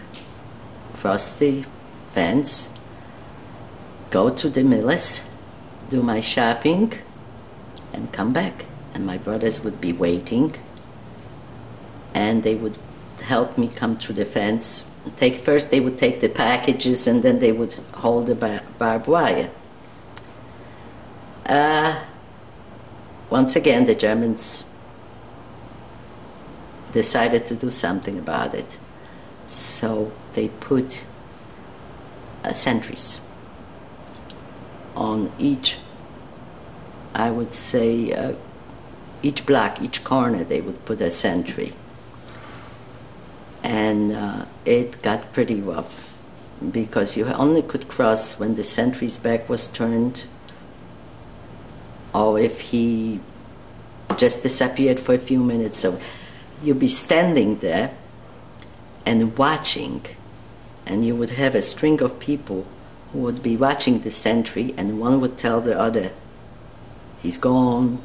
cross the fence, go to the Millers, do my shopping, and come back. And my brothers would be waiting, and they would help me come through the fence. Take, first they would take the packages, and then they would hold the bar barbed wire. Uh, once again, the Germans decided to do something about it. So they put uh, sentries on each, I would say, uh, each block, each corner, they would put a sentry. And uh, it got pretty rough, because you only could cross when the sentry's back was turned, or if he just disappeared for a few minutes. So you'd be standing there and watching, and you would have a string of people who would be watching the sentry, and one would tell the other, he's gone,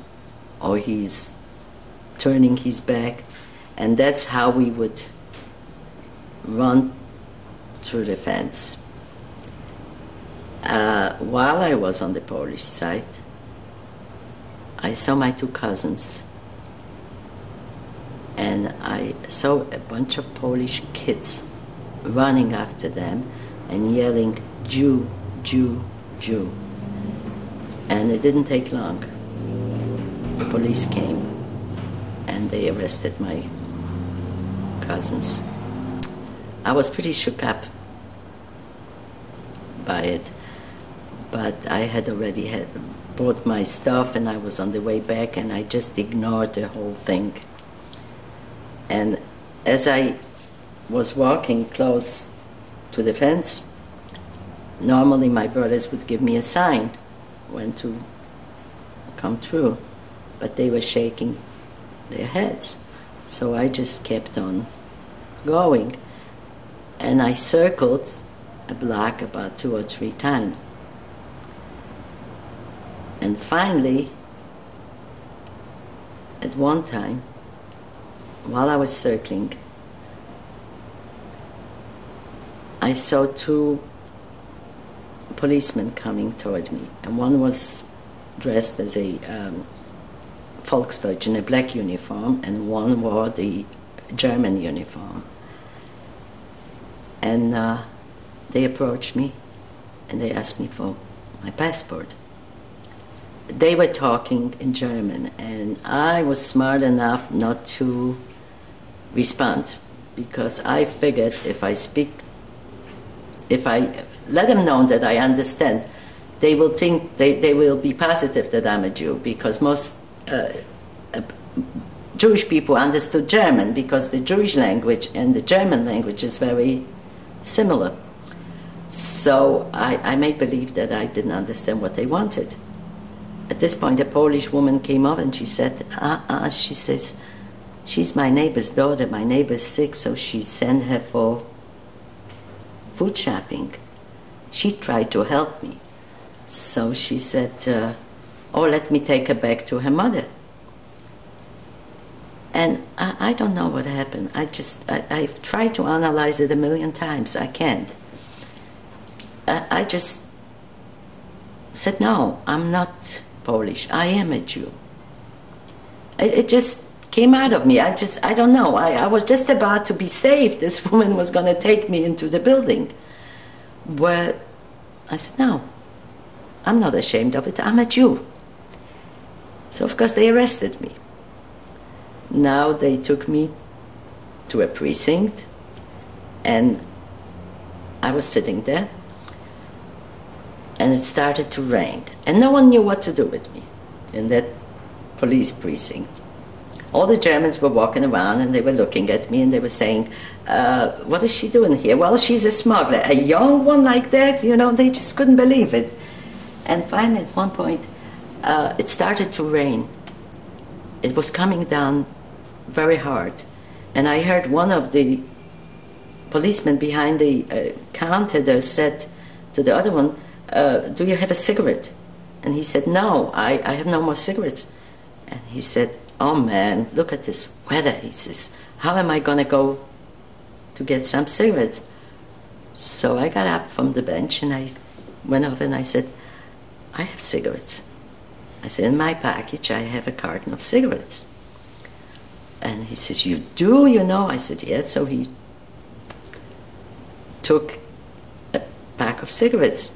or he's turning his back. And that's how we would run through the fence. Uh, while I was on the Polish side, I saw my two cousins, and I saw a bunch of Polish kids running after them and yelling, Jew, Jew, Jew. And it didn't take long. The police came and they arrested my cousins. I was pretty shook up by it, but I had already had bought my stuff and I was on the way back, and I just ignored the whole thing. And as I was walking close to the fence, normally my brothers would give me a sign when to come through, but they were shaking their heads. So I just kept on going. And I circled a block about two or three times. And finally, at one time, while I was circling, I saw two policemen coming toward me, and one was dressed as a um, Volksdeutschen in a black uniform, and one wore the German uniform. And uh, they approached me, and they asked me for my passport. They were talking in German, and I was smart enough not to respond, because I figured if I speak, if I let them know that I understand, they will think, they, they will be positive that I'm a Jew, because most uh, uh, Jewish people understood German, because the Jewish language and the German language is very similar. So I, I made believe that I didn't understand what they wanted. At this point, a Polish woman came up and she said, uh, uh, she says, she's my neighbor's daughter, my neighbor's sick, so she sent her for food shopping. She tried to help me. So she said, uh, oh, let me take her back to her mother. And I, I don't know what happened. I just, I, I've tried to analyze it a million times. I can't. I, I just said, no, I'm not Polish. I am a Jew. It, it just came out of me. I just, I don't know. I, I was just about to be saved. This woman was going to take me into the building. Well, I said, no, I'm not ashamed of it. I'm a Jew. So, of course, they arrested me. Now they took me to a precinct, and I was sitting there, and it started to rain, and no one knew what to do with me in that police precinct. All the Germans were walking around, and they were looking at me, and they were saying, uh, what is she doing here? Well, she's a smuggler, a young one like that, you know, they just couldn't believe it. And finally, at one point, uh, it started to rain. It was coming down very hard. And I heard one of the policemen behind the uh, counter there said to the other one, uh, do you have a cigarette? And he said, no, I, I have no more cigarettes. And he said, oh man, look at this weather. He says, how am I gonna go to get some cigarettes? So I got up from the bench and I went over and I said, I have cigarettes. I said, in my package, I have a carton of cigarettes. And he says, you do, you know? I said, yes. So he took a pack of cigarettes.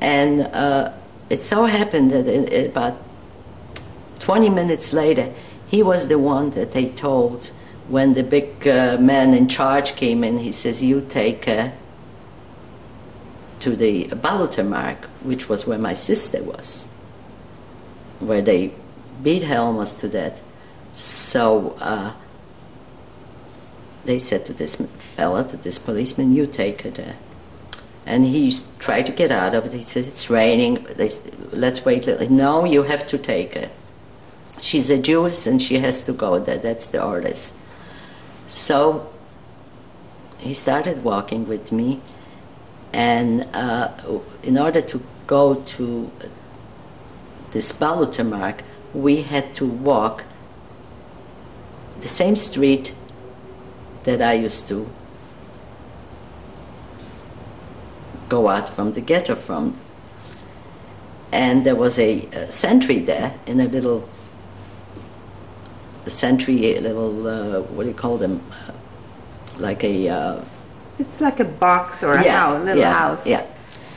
And uh, it so happened that in, in about twenty minutes later, he was the one that they told when the big uh, man in charge came in. He says, you take uh, to the Baluter Markt, which was where my sister was, where they beat her almost to death. So uh, they said to this fella, to this policeman, you take her there. And he tried to get out of it. He says, it's raining, they, let's wait. No, you have to take her. she's a Jewess and she has to go there, that's the orders. So he started walking with me, and uh, in order to go to this Baluter Markt, we had to walk the same street that I used to go out from the ghetto from. And there was a, a sentry there in a little a sentry, a little, uh, what do you call them? Uh, like a... Uh, it's like a box or a yeah, house, little yeah, house. Yeah.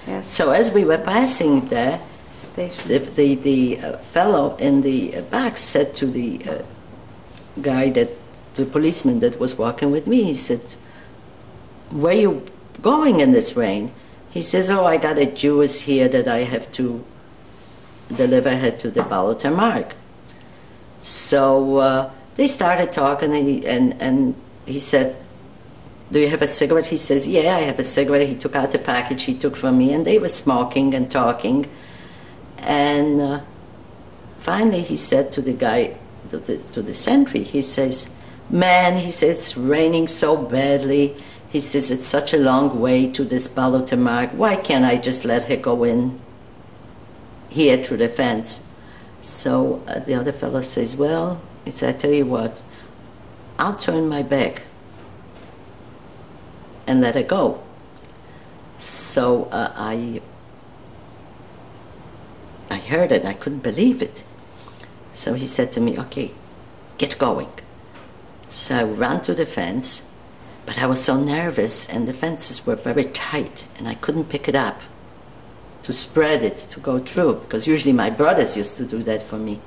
Yes. So as we were passing there, Station. the, the, the uh, fellow in the uh, box said to the uh, guy that, the policeman that was walking with me, he said, "Where you going in this rain?" He says, "Oh, I got a Jewess here that I have to deliver her to the Baluter Markt." So uh, they started talking, and he, and, and he said, "Do you have a cigarette?" He says, "Yeah, I have a cigarette." He took out the package he took from me, and they were smoking and talking. And uh, finally he said to the guy, to the, to the sentry, he says, "Man," he says, "it's raining so badly." He says, "It's such a long way to this Baluter Markt. Why can't I just let her go in here through the fence?" So uh, the other fellow says, "Well," he said, "I tell you what, I'll turn my back and let her go." So uh, I, I heard it. I couldn't believe it. So he said to me, "Okay, get going." So I ran to the fence. But I was so nervous, and the fences were very tight, and I couldn't pick it up to spread it, to go through, because usually my brothers used to do that for me.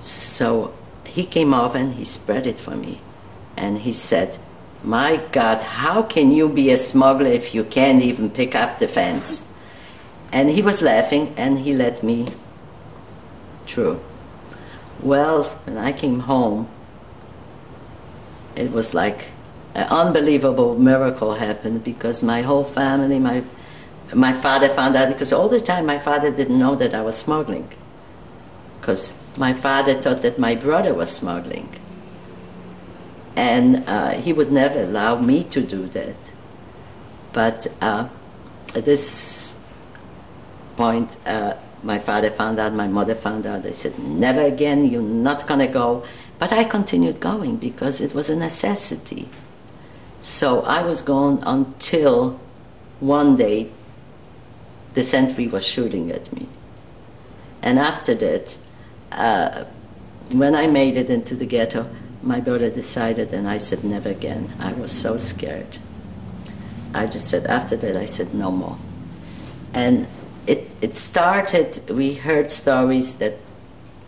So he came over and he spread it for me, and he said, "My God, how can you be a smuggler if you can't even pick up the fence?" And he was laughing, and he let me through. Well, when I came home, it was like an unbelievable miracle happened, because my whole family, my my father found out, because all the time my father didn't know that I was smuggling, because my father thought that my brother was smuggling, and uh, he would never allow me to do that. But uh, at this point, uh, my father found out, my mother found out. They said, "Never again, you're not gonna go." But I continued going because it was a necessity. So I was gone until one day the sentry was shooting at me. And after that, uh, when I made it into the ghetto, my brother decided, and I said, "Never again." I was so scared. I just said, after that, I said, "No more." And it, it started, we heard stories that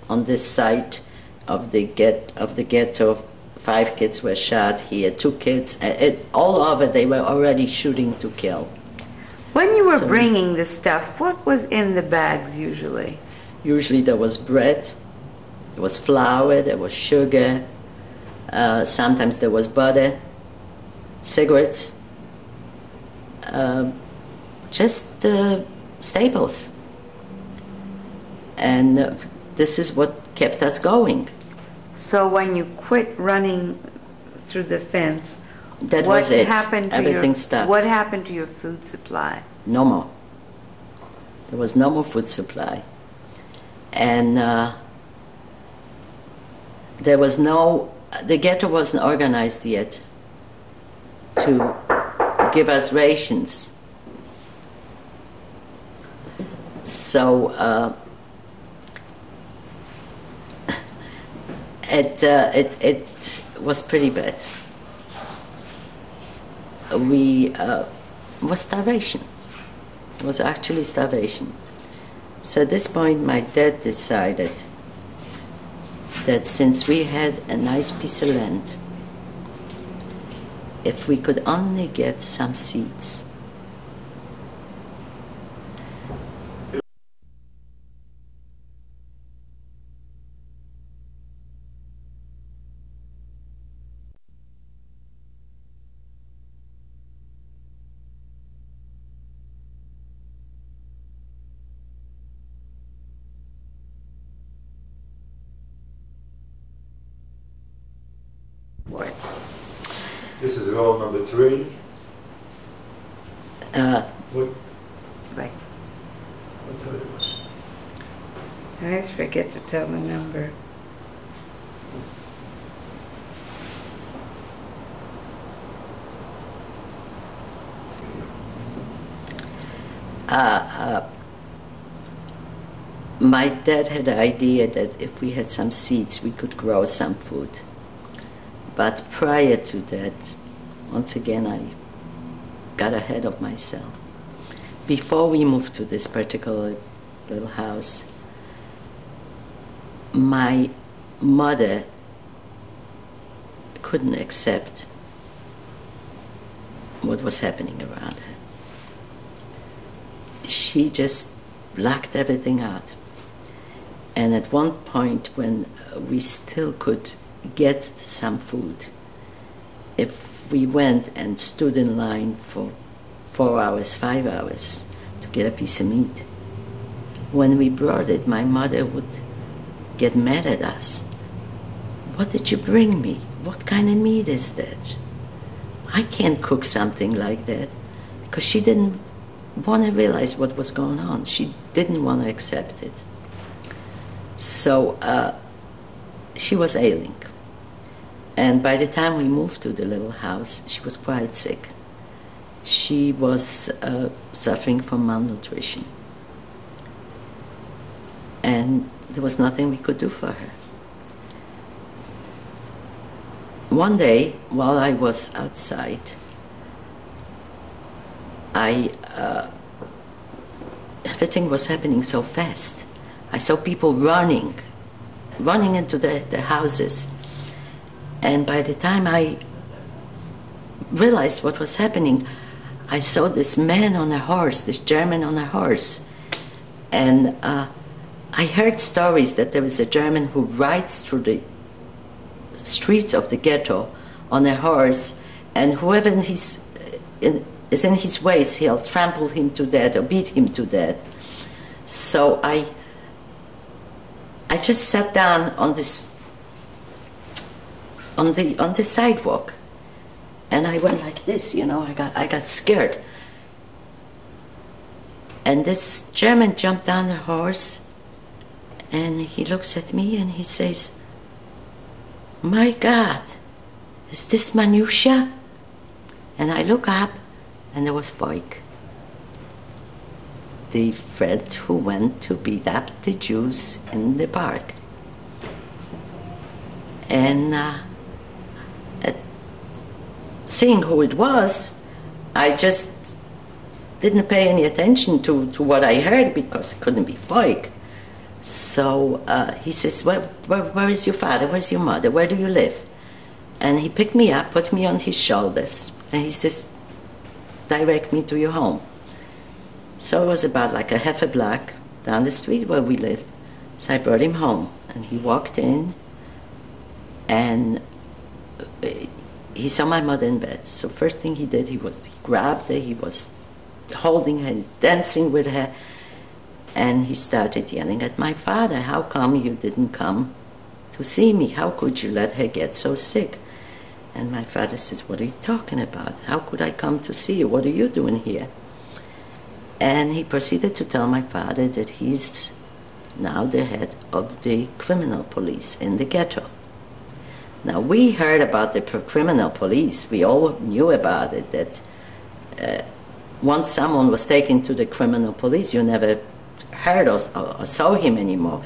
on this site of the get of the ghetto, five kids were shot here, two kids, and it, all over they were already shooting to kill. When you were so, bringing the stuff, what was in the bags usually? Usually there was bread, there was flour, there was sugar, uh, sometimes there was butter, cigarettes, uh, just uh, staples. And uh, this is what kept us going. So when you quit running through the fence, that what was it. Happened to Everything your, stopped. What happened to your food supply? No more. There was no more food supply. And uh, there was no, the ghetto wasn't organized yet to give us rations. So uh, It, uh, it, it was pretty bad. We uh, was starvation. It was actually starvation. So at this point, my dad decided that since we had a nice piece of land, if we could only get some seeds. words. This is row number three. Uh, what? Right. What I always forget to tell the number. Uh, uh, my dad had an idea that if we had some seeds, we could grow some food. But prior to that, once again, I got ahead of myself. Before we moved to this particular little house, my mother couldn't accept what was happening around her. She just blocked everything out. And at one point when we still could get some food, if we went and stood in line for four hours, five hours to get a piece of meat, when we brought it, my mother would get mad at us. What did you bring me? What kind of meat is that? I can't cook something like that. Because she didn't want to realize what was going on. She didn't want to accept it. So uh, she was ailing. And by the time we moved to the little house, she was quite sick. She was uh, suffering from malnutrition. And there was nothing we could do for her. One day, while I was outside, I, uh, everything was happening so fast. I saw people running, running into the, the houses. And by the time I realized what was happening, I saw this man on a horse, this German on a horse. And uh, I heard stories that there was a German who rides through the streets of the ghetto on a horse, and whoever is in his ways, he'll trample him to death or beat him to death. So I, I just sat down on this, on the on the sidewalk, and I went like this, you know. I got I got scared, and this German jumped down the horse, and he looks at me and he says, "My God, is this minutia?" And I look up, and there was Foyk, the friend who went to beat up the Jews in the park. And uh, at seeing who it was, I just didn't pay any attention to, to what I heard, because it couldn't be Foyk. So uh, he says, where, where, where is your father? Where's your mother? Where do you live? And he picked me up, put me on his shoulders, and he says, direct me to your home. So it was about like a half a block down the street where we lived. So I brought him home, and he walked in, and he saw my mother in bed. So first thing he did, he was he grabbed her, he was holding her, and dancing with her. And he started yelling at my father, how come you didn't come to see me? How could you let her get so sick? And my father says, what are you talking about? How could I come to see you? What are you doing here? And he proceeded to tell my father that he's now the head of the criminal police in the ghetto. Now, we heard about the criminal police. We all knew about it, that uh, once someone was taken to the criminal police, you never heard or, or saw him anymore.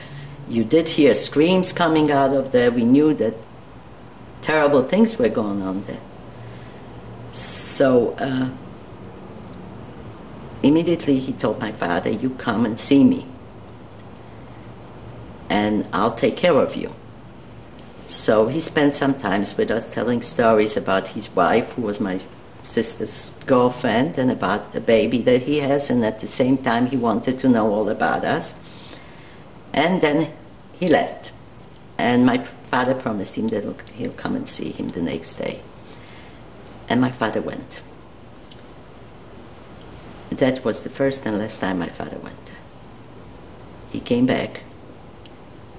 You did hear screams coming out of there. We knew that terrible things were going on there. So uh, immediately he told my father, you come and see me, and I'll take care of you. So he spent some time with us telling stories about his wife, who was my sister's girlfriend, and about the baby that he has, and at the same time he wanted to know all about us. And then he left, and my father promised him that he'll come and see him the next day. And my father went. That was the first and last time my father went. He came back,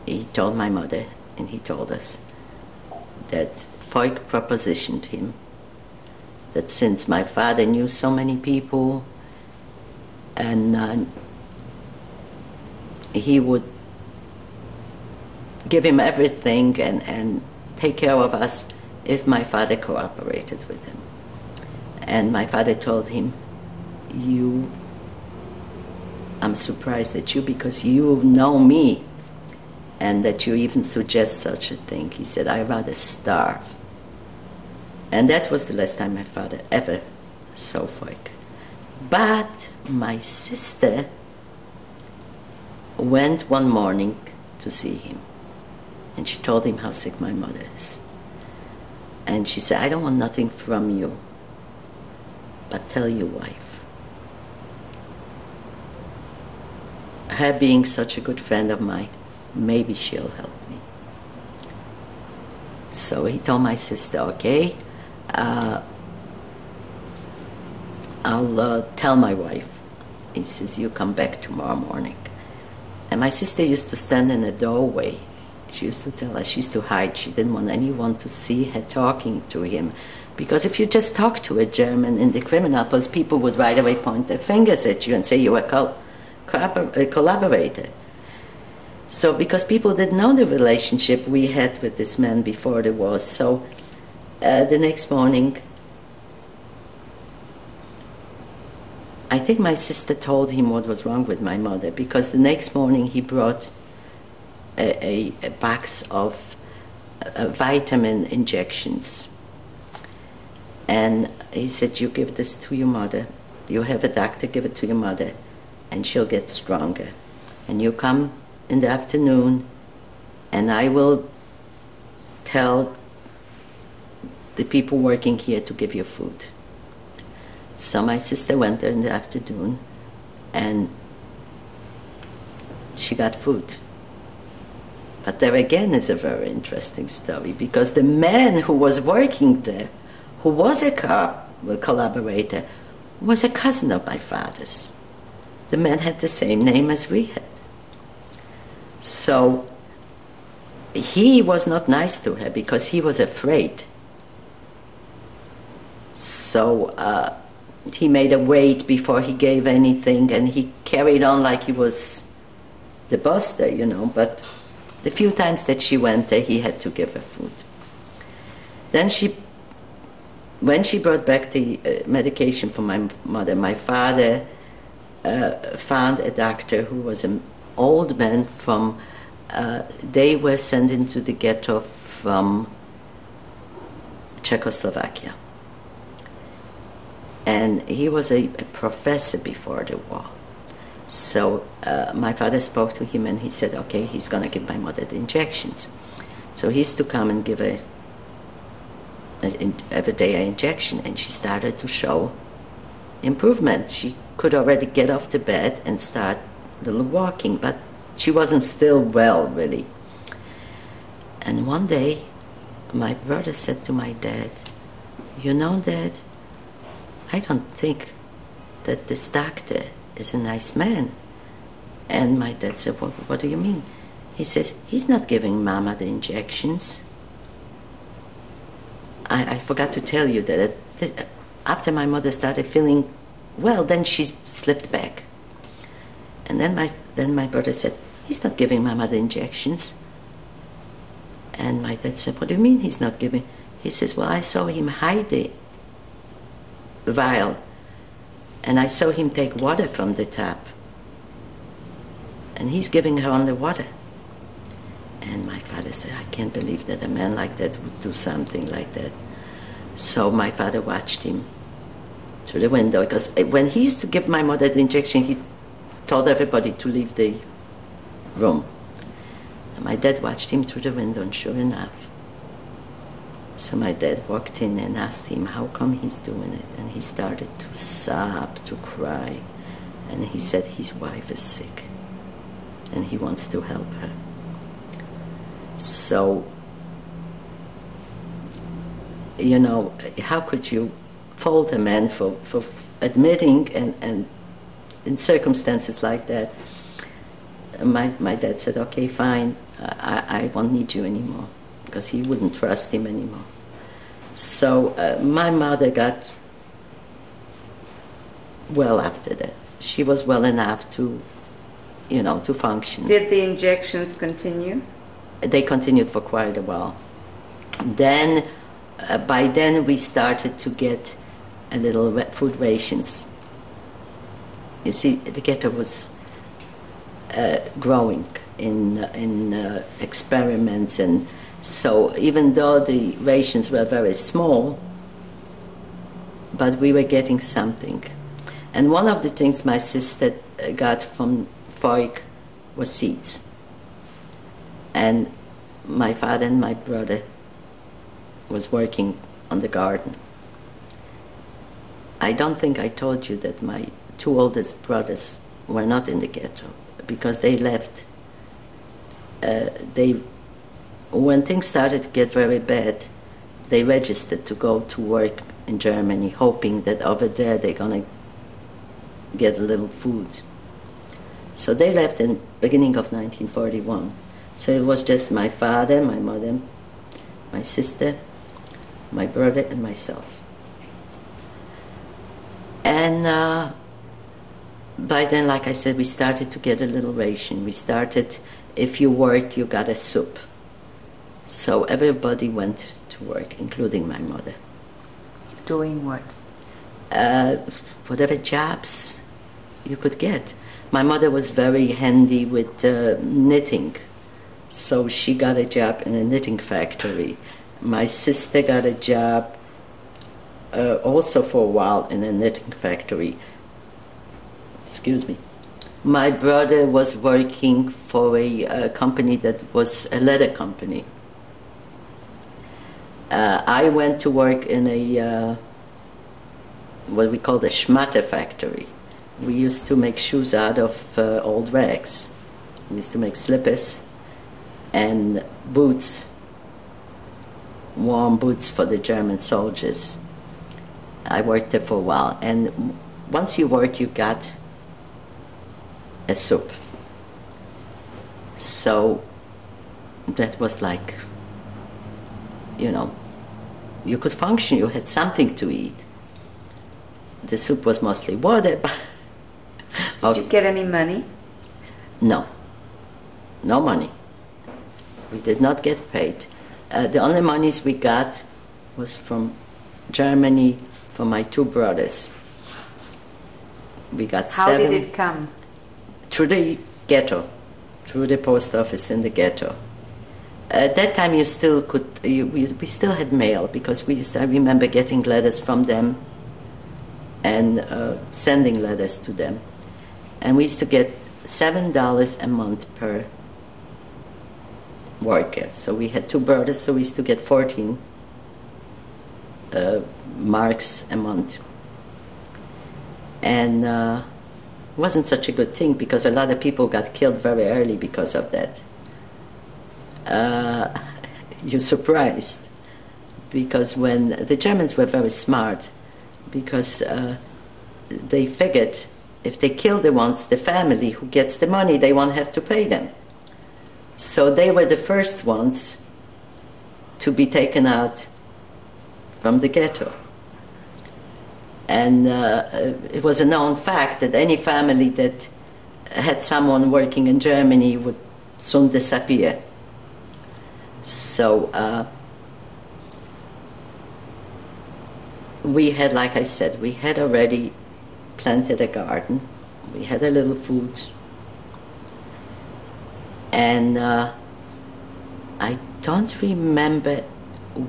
he told my mother, and he told us that Foyk propositioned him that since my father knew so many people and uh, he would give him everything and, and take care of us if my father cooperated with him. And my father told him, you, I'm surprised at you because you know me and that you even suggest such a thing. He said, I'd rather starve. And that was the last time my father ever saw Foyk. But my sister went one morning to see him. And she told him how sick my mother is. And she said, I don't want nothing from you, but tell your wife. Her being such a good friend of mine, maybe she'll help me. So he told my sister, okay, uh, I'll uh, tell my wife. He says, you come back tomorrow morning. And my sister used to stand in the doorway. She used to tell us, she used to hide. She didn't want anyone to see her talking to him. Because if you just talk to a German in the criminal police, people would right away point their fingers at you and say you were a collaborator. So because people didn't know the relationship we had with this man before the war, so uh, the next morning, I think my sister told him what was wrong with my mother, because the next morning he brought A, a box of uh, vitamin injections. And he said, you give this to your mother. You have a doctor, give it to your mother, and she'll get stronger. And you come in the afternoon, and I will tell the people working here to give you food. So my sister went there in the afternoon, and she got food. But there again is a very interesting story, because the man who was working there, who was a collaborator, was a cousin of my father's. The man had the same name as we had. So he was not nice to her because he was afraid. So uh, he made her wait before he gave anything, and he carried on like he was the boss there, you know, but the few times that she went there, he had to give her food. Then she, when she brought back the uh, medication for my mother, my father uh, found a doctor who was an old man from, uh, they were sent into the ghetto from Czechoslovakia. And he was a, a professor before the war. So uh, my father spoke to him, and he said, okay, he's going to give my mother the injections. So he used to come and give her every day an injection, and she started to show improvement. She could already get off the bed and start a little walking, but she wasn't still well, really. And one day, my brother said to my dad, you know, Dad, I don't think that this doctor is a nice man. And my dad said, what, what do you mean? He says, he's not giving Mama the injections. I, I forgot to tell you that it, after my mother started feeling well, then she slipped back. And then my, then my brother said, he's not giving Mama the injections. And my dad said, what do you mean he's not giving? He says, well, I saw him hide the vial, and I saw him take water from the tap. And he's giving her on the water. And my father said, I can't believe that a man like that would do something like that. So my father watched him through the window, because when he used to give my mother the injection, he told everybody to leave the room. And my dad watched him through the window, and sure enough. So my dad walked in and asked him how come he's doing it, and he started to sob, to cry, and he said his wife is sick and he wants to help her. So, you know, how could you fault a man for, for admitting and, and in circumstances like that? My, my dad said, okay, fine, I, I won't need you anymore, because he wouldn't trust him anymore. So uh, my mother got well after that. She was well enough to, you know, to function. Did the injections continue? They continued for quite a while. Then, uh, by then we started to get a little food rations. You see, the ghetto was uh, growing in, in uh, experiments, and so even though the rations were very small, but we were getting something. And one of the things my sister got from Foyk was seeds. And my father and my brother was working on the garden. I don't think I told you that my two oldest brothers were not in the ghetto, because they left. Uh, they, when things started to get very bad, they registered to go to work in Germany, hoping that over there they're gonna get a little food. So they left in the beginning of nineteen forty-one. So it was just my father, my mother, my sister, my brother, and myself. And uh, by then, like I said, we started to get a little ration. We started, if you worked, you got a soup. So everybody went to work, including my mother. Doing what? Uh, whatever jobs you could get. My mother was very handy with uh, knitting, so she got a job in a knitting factory. My sister got a job uh, also for a while in a knitting factory. Excuse me. My brother was working for a uh, company that was a leather company. Uh, I went to work in a uh, what we call the schmatter factory. We used to make shoes out of uh, old rags. We used to make slippers and boots, warm boots for the German soldiers. I worked there for a while, and once you worked, you got a soup. So that was like, you know, you could function, you had something to eat. The soup was mostly water, but... Did you get any money? No. No money. We did not get paid. Uh, the only monies we got was from Germany, from my two brothers. We got How seven... How did it come? Through the ghetto, through the post office in the ghetto. At that time you still could... You, we, we still had mail, because we used to, I remember getting letters from them and uh, sending letters to them. And we used to get seven dollars a month per worker. So we had two brothers, so we used to get fourteen uh, marks a month. And uh, it wasn't such a good thing, because a lot of people got killed very early because of that. Uh, you're surprised, because when the Germans were very smart, because uh, they figured if they kill the ones, the family who gets the money, they won't have to pay them. So they were the first ones to be taken out from the ghetto. And uh, it was a known fact that any family that had someone working in Germany would soon disappear. So uh, we had, like I said, we had already planted a garden, we had a little food, and uh, I don't remember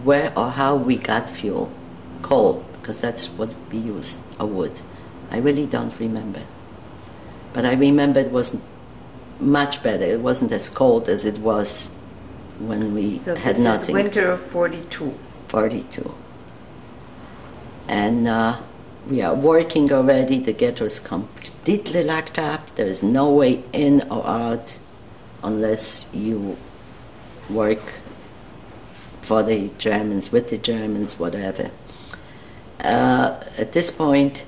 where or how we got fuel, coal, because that's what we used, or wood. I really don't remember. But I remember it wasn't much better, it wasn't as cold as it was when we so had nothing. So this is winter of forty-two. forty-two. And uh, we are working already, the ghetto is completely locked up, there is no way in or out unless you work for the Germans, with the Germans, whatever. Uh, at this point,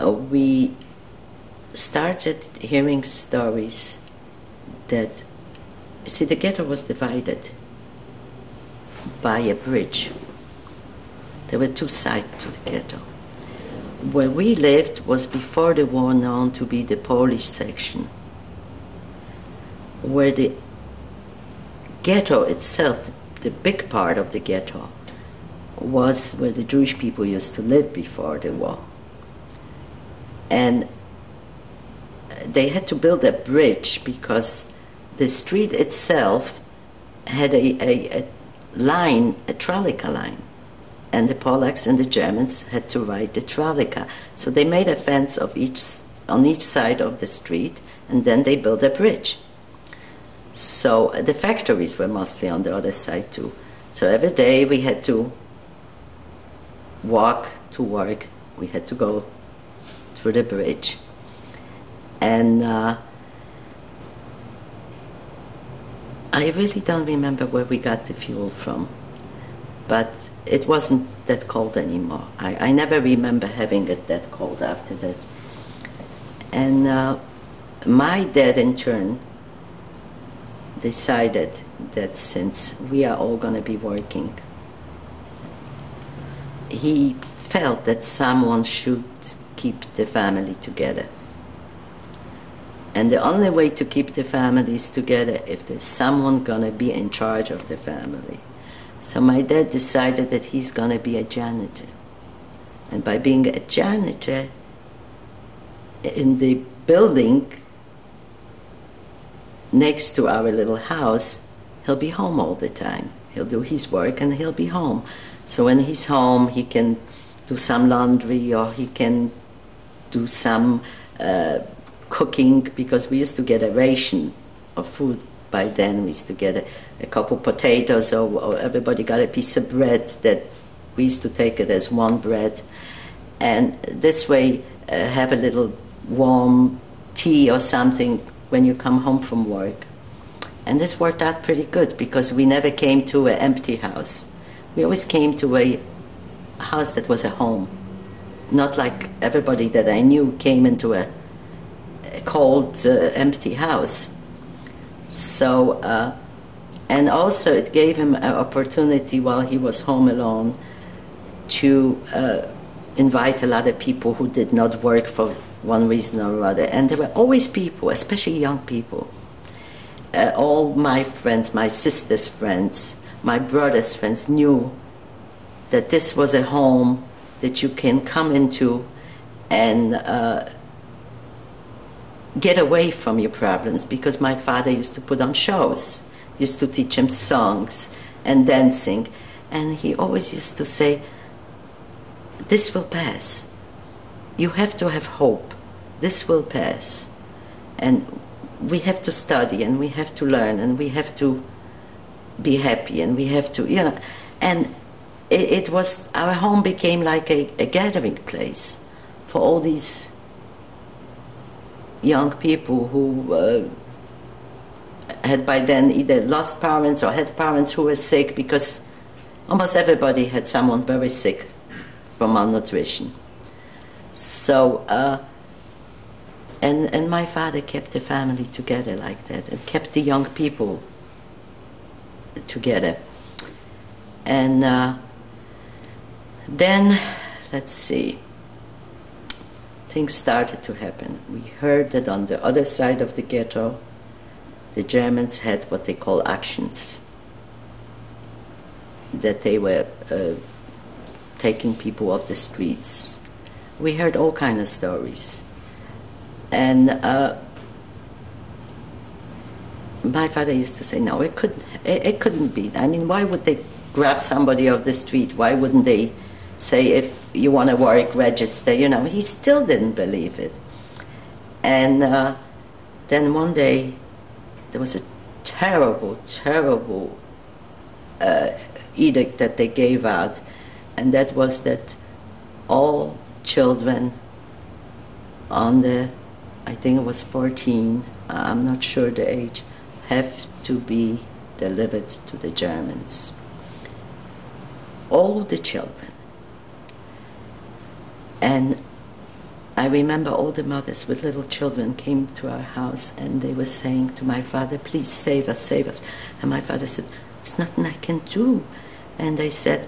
uh, we started hearing stories that, see, the ghetto was divided by a bridge. There were two sides to the ghetto. Where we lived was before the war known to be the Polish section, where the ghetto itself, the big part of the ghetto, was where the Jewish people used to live before the war. And they had to build a bridge because the street itself had a, a, a line, a trolleyka line, and the Polacks and the Germans had to ride the trolleyka. So they made a fence of each, on each side of the street, and then they built a bridge. So the factories were mostly on the other side too. So every day we had to walk to work, we had to go through the bridge. And uh, I really don't remember where we got the fuel from, but it wasn't that cold anymore. I, I never remember having it that cold after that. And uh, my dad, in turn, decided that since we are all going to be working, he felt that someone should keep the family together. And the only way to keep the families together if there's someone going to be in charge of the family. So my dad decided that he's going to be a janitor. And by being a janitor in the building next to our little house, he'll be home all the time. He'll do his work and he'll be home. So when he's home, he can do some laundry or he can do some uh, cooking, because we used to get a ration of food. By then we used to get a, a couple potatoes, or, or everybody got a piece of bread that we used to take it as one bread. And this way uh, have a little warm tea or something when you come home from work. And this worked out pretty good because we never came to an empty house. We always came to a house that was a home. Not like everybody that I knew came into a, a cold, uh, empty house. So, uh, and also it gave him an opportunity while he was home alone to uh, invite a lot of people who did not work for one reason or other. And there were always people, especially young people. Uh, all my friends, my sister's friends, my brother's friends knew that this was a home that you can come into and uh, get away from your problems, because my father used to put on shows, used to teach him songs and dancing, and he always used to say, this will pass. You have to have hope. This will pass. And we have to study and we have to learn and we have to be happy and we have to, you know. And it, it was, our home became like a, a gathering place for all these young people who uh, had by then either lost parents or had parents who were sick, because almost everybody had someone very sick from malnutrition. So, uh, and, and my father kept the family together like that and kept the young people together. And uh, then, let's see, things started to happen. We heard that on the other side of the ghetto, the Germans had what they call actions, that they were uh, taking people off the streets. We heard all kinds of stories. And uh, my father used to say, no, it couldn't, it, it couldn't be. I mean, why would they grab somebody off the street? Why wouldn't they say, if you want to work, register, you know? He still didn't believe it. And uh, then one day, there was a terrible, terrible uh, edict that they gave out, and that was that all children under, I think it was fourteen, I'm not sure the age, have to be delivered to the Germans. All the children. And I remember all the mothers with little children came to our house and they were saying to my father, please save us, save us. And my father said, there's nothing I can do. and I said,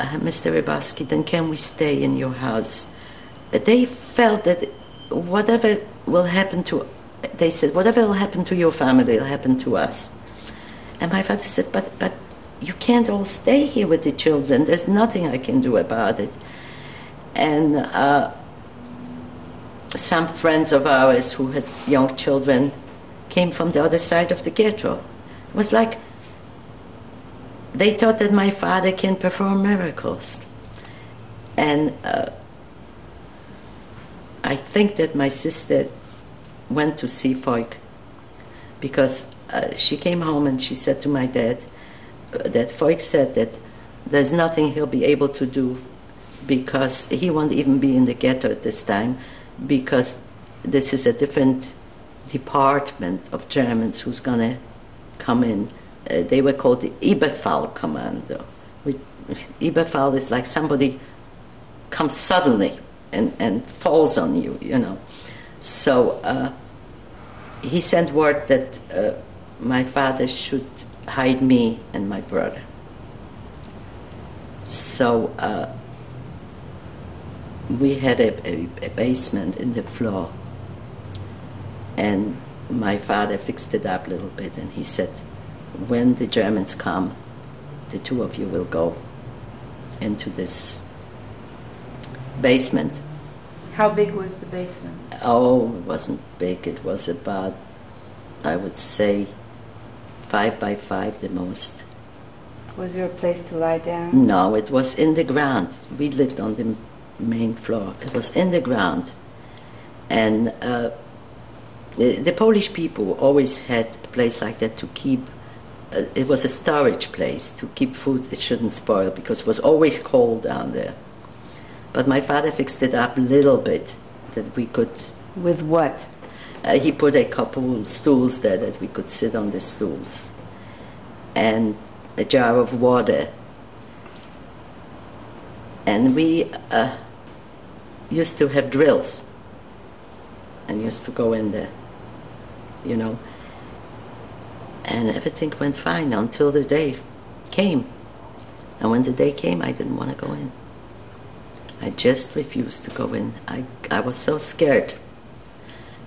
uh, Mister Rybowski, then can we stay in your house? They felt that whatever will happen to, they said, whatever will happen to your family will happen to us. And my father said, but, but you can't all stay here with the children. There's nothing I can do about it. And uh, some friends of ours who had young children came from the other side of the ghetto. It was like they thought that my father can perform miracles. And uh, I think that my sister went to see Foyk because uh, she came home and she said to my dad uh, that Foyk said that there's nothing he'll be able to do because he won't even be in the ghetto at this time because this is a different department of Germans who's gonna come in. Uh, they were called the Überfallkommando. Which, Überfall is like somebody comes suddenly and, and falls on you, you know. So uh, he sent word that uh, my father should hide me and my brother. So uh, we had a, a, a basement in the floor, and my father fixed it up a little bit, and he said, when the Germans come, the two of you will go into this basement. How big was the basement? Oh, it wasn't big. It was about, I would say, five by five the most. Was there a place to lie down? No, it was in the ground. We lived on the main floor. It was in the ground. And uh, the, the Polish people always had a place like that to keep. Uh, it was a storage place to keep food. It shouldn't spoil because it was always cold down there. But my father fixed it up a little bit that we could... With what? Uh, he put a couple stools there that we could sit on the stools. And a jar of water. And we uh, used to have drills. And used to go in there, you know. And everything went fine until the day came. And when the day came, I didn't want to go in. I just refused to go in. I, I was so scared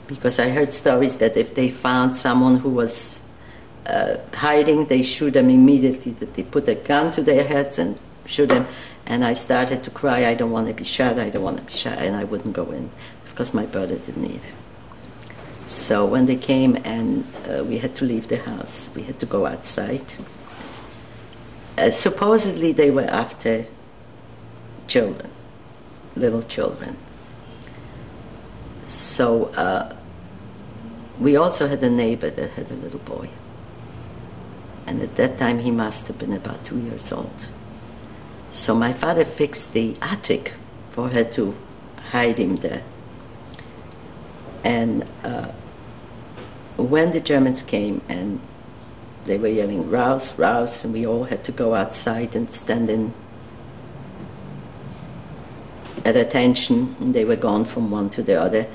because I heard stories that if they found someone who was uh, hiding, they shoot them immediately, that they put a gun to their heads and shoot them. And I started to cry, I don't want to be shot, I don't want to be shot, and I wouldn't go in because my brother didn't either. So when they came and uh, we had to leave the house, we had to go outside. Uh, supposedly they were after children. Little children. So uh, we also had a neighbor that had a little boy. And at that time he must have been about two years old. So my father fixed the attic for her to hide him there. And uh, when the Germans came and they were yelling, "Raus, raus," and we all had to go outside and stand in at attention, and they were gone from one to the other.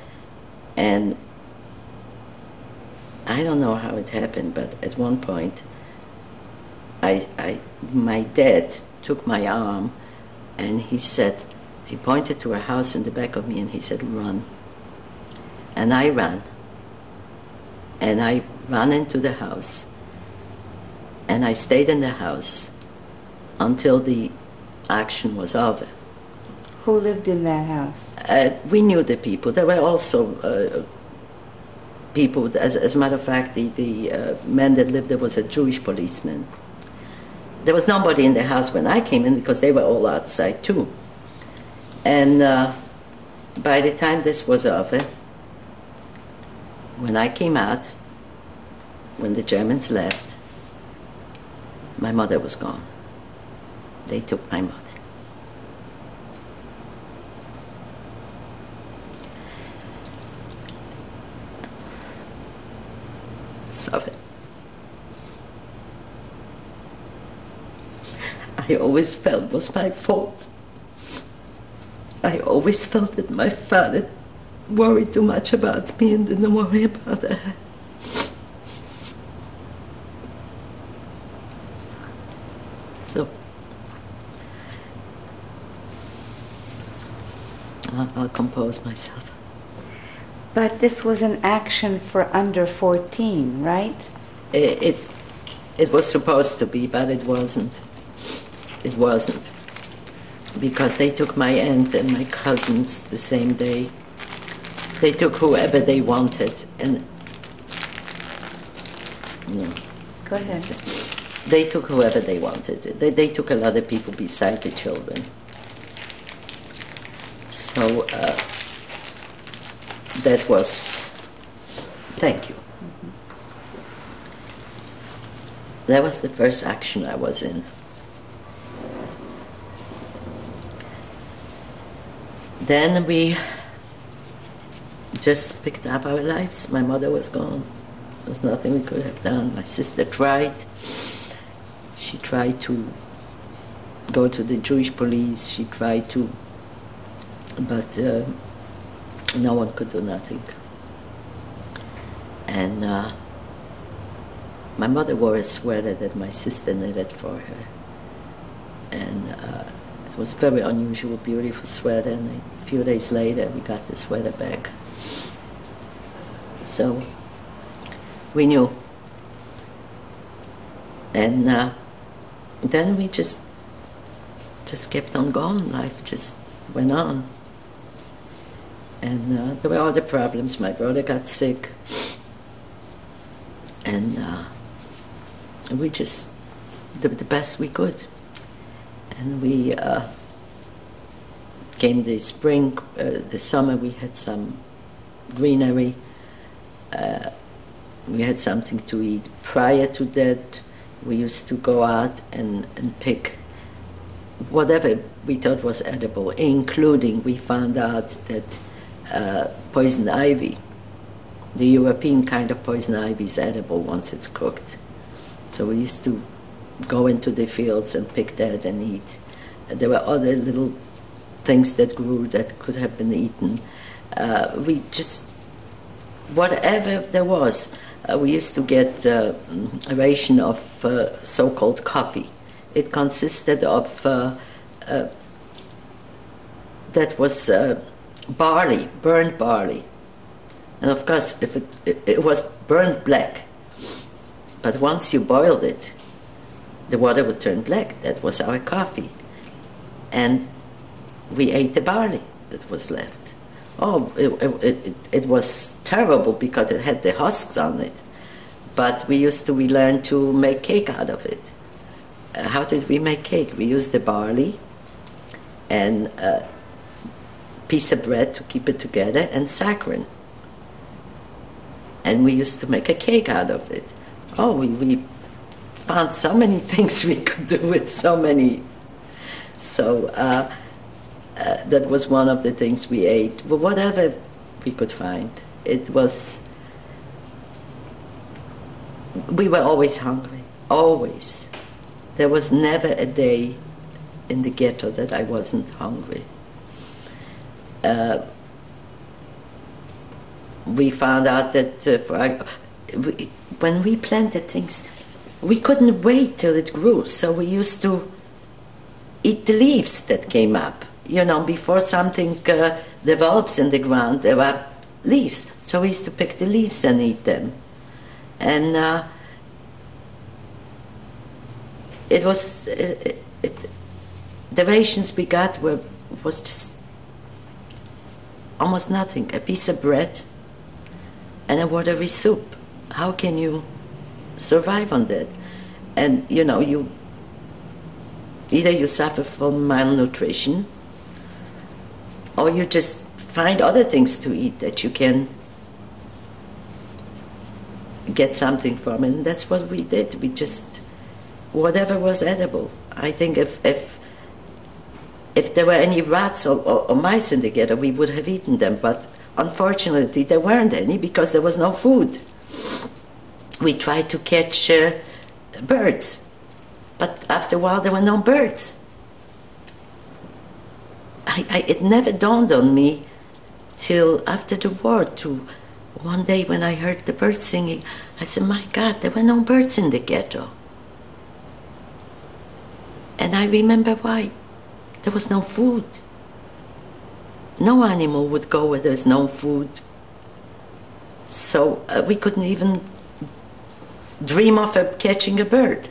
And I don't know how it happened, but at one point, I, I, my dad took my arm and he said, he pointed to a house in the back of me and he said, "Run." And I ran. And I ran into the house. And I stayed in the house until the action was over. Who lived in that house? Uh, we knew the people. There were also uh, people, as, as a matter of fact, the, the uh, man that lived there was a Jewish policeman. There was nobody in the house when I came in because they were all outside too. And uh, by the time this was over, when I came out, when the Germans left, my mother was gone. They took my mother. Of it. I always felt it was my fault. I always felt that my father worried too much about me and didn't worry about her. So I'll, I'll compose myself. But this was an action for under fourteen, right? It, it, it was supposed to be, but it wasn't. It wasn't. Because they took my aunt and my cousins the same day. They took whoever they wanted. And no. Go ahead. They took whoever they wanted. They, they took a lot of people beside the children. So uh, that was, thank you. Mm-hmm. That was the first action I was in. Then we just picked up our lives. My mother was gone. There was nothing we could have done. My sister tried. She tried to go to the Jewish police. She tried to, but uh, no one could do nothing. And uh, my mother wore a sweater that my sister knitted for her. And uh, it was a very unusual, beautiful sweater. And a few days later, we got the sweater back. So we knew. And uh, then we just just kept on going. Life just went on. And uh, there were other problems. My brother got sick. And uh, we just did the best we could. And we uh, came the spring, uh, the summer, we had some greenery. Uh, we had something to eat. Prior to that, we used to go out and, and pick whatever we thought was edible, including we found out that uh, poison ivy, the European kind of poison ivy, is edible once it's cooked. So we used to go into the fields and pick that and eat. There were other little things that grew that could have been eaten. Uh, we just, whatever there was. Uh, we used to get uh, a ration of uh, so-called coffee. It consisted of, uh, uh, that was uh, barley, burnt barley. And of course, if it, it, it was burnt black. But once you boiled it, the water would turn black. That was our coffee. And we ate the barley that was left. Oh, it, it, it, it was terrible because it had the husks on it. But we used to, we learned to make cake out of it. Uh, how did we make cake? We used the barley and a piece of bread to keep it together and saccharin. And we used to make a cake out of it. Oh, we, we found so many things we could do with so many. So, uh, Uh, that was one of the things we ate, well, whatever we could find. It was, we were always hungry, always. There was never a day in the ghetto that I wasn't hungry. Uh, we found out that uh, for our, we, when we planted things, we couldn't wait till it grew, so we used to eat the leaves that came up. You know, before something uh, develops in the ground, there are leaves. So we used to pick the leaves and eat them. And uh, it was, it, it, the rations we got were, was just almost nothing. A piece of bread and a watery soup. How can you survive on that? And, you know, you either you suffer from malnutrition, or you just find other things to eat that you can get something from. And that's what we did. We just, whatever was edible. I think if if, if there were any rats or, or, or mice in the ghetto, we would have eaten them. But unfortunately, there weren't any because there was no food. We tried to catch uh, birds. But after a while, there were no birds. I, I, it never dawned on me till after the war, too. One day when I heard the birds singing, I said, my God, there were no birds in the ghetto. And I remember why. There was no food. No animal would go where there's no food. So uh, we couldn't even dream of uh, catching a bird.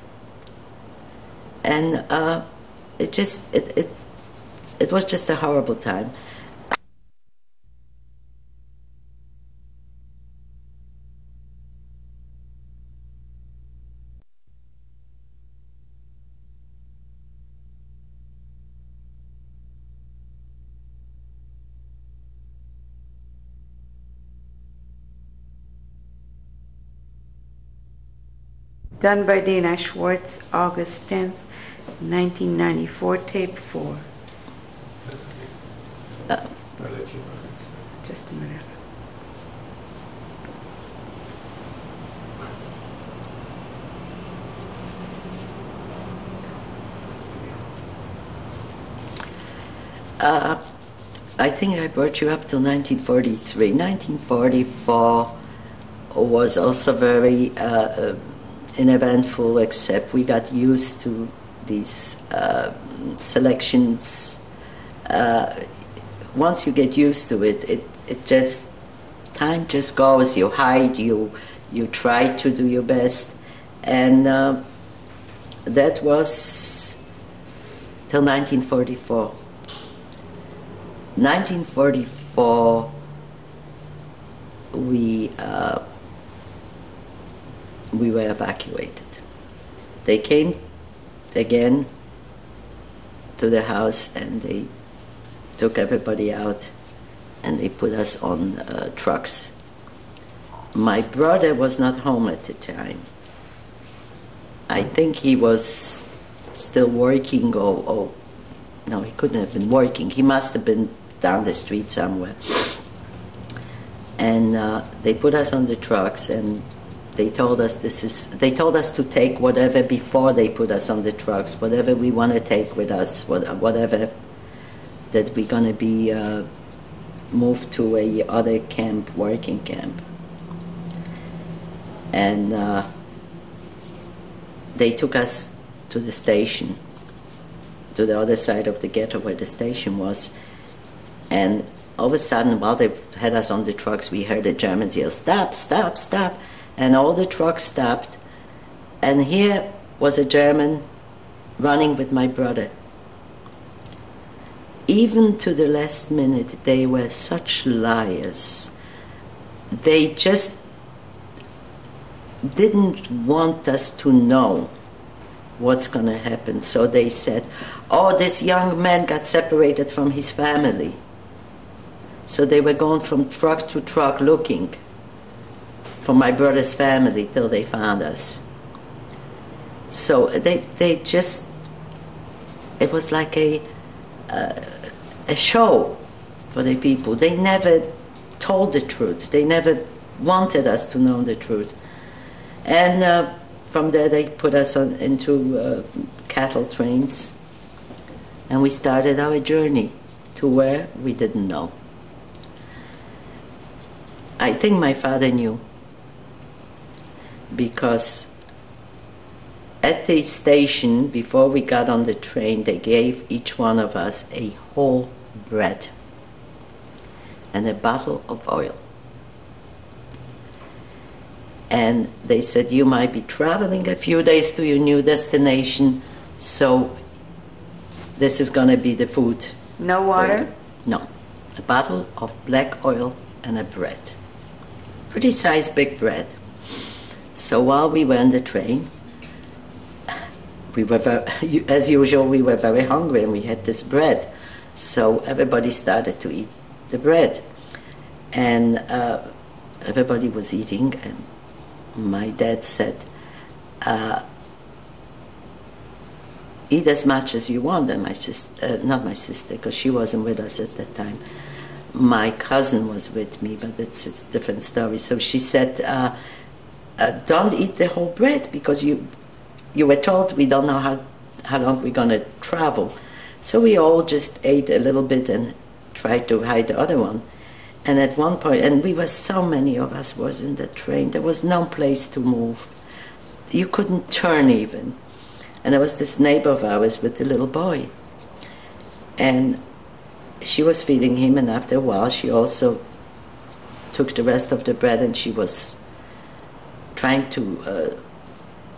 And uh, it just, it, it, it was just a horrible time. Done by Dana Schwartz, August tenth, nineteen ninety-four, tape four. Uh, just a minute. Uh, I think I brought you up till nineteen forty-three. nineteen forty-four was also very uh, Uneventful, except we got used to these uh, selections. Uh, once you get used to it, it, it just, time just goes. You hide, you, you try to do your best. And uh, that was till nineteen forty-four. nineteen forty-four, we uh, we were evacuated. They came again to the house and they took everybody out and they put us on uh, trucks. My brother was not home at the time. I think he was still working or, or no, he couldn't have been working. He must have been down the street somewhere. And uh, they put us on the trucks and They told us this is. They told us to take whatever before they put us on the trucks, whatever we want to take with us, whatever that we're gonna be uh, moved to a other camp, working camp. And uh, they took us to the station, to the other side of the ghetto where the station was, and all of a sudden, while they had us on the trucks, we heard the Germans yell, "Stop! Stop! Stop!" And all the trucks stopped, and here was a German running with my brother. Even to the last minute, they were such liars. They just didn't want us to know what's gonna happen. So they said, oh, this young man got separated from his family. So they were going from truck to truck looking for my brother's family till they found us. So they they just, it was like a uh, a show for the people. They never told the truth. They never wanted us to know the truth. And uh, from there they put us on into uh, cattle trains, and we started our journey to where we didn't know. I think my father knew, because at the station, before we got on the train, they gave each one of us a whole bread and a bottle of oil. And they said, you might be traveling a few days to your new destination, so this is going to be the food. No water? No. A bottle of black oil and a bread. Pretty size big bread. So while we were on the train, we were very, as usual, we were very hungry and we had this bread. So everybody started to eat the bread. And uh, everybody was eating, and my dad said, uh, eat as much as you want. And my sister, uh, not my sister, because she wasn't with us at that time. My cousin was with me, but it's, it's a different story. So she said, uh, Uh, don't eat the whole bread, because you you were told we don't know how, how long we're going to travel. So we all just ate a little bit and tried to hide the other one. And at one point, and we were, so many of us was in the train, there was no place to move. You couldn't turn even. And there was this neighbor of ours with the little boy. And she was feeding him, and after a while she also took the rest of the bread and she was trying to uh,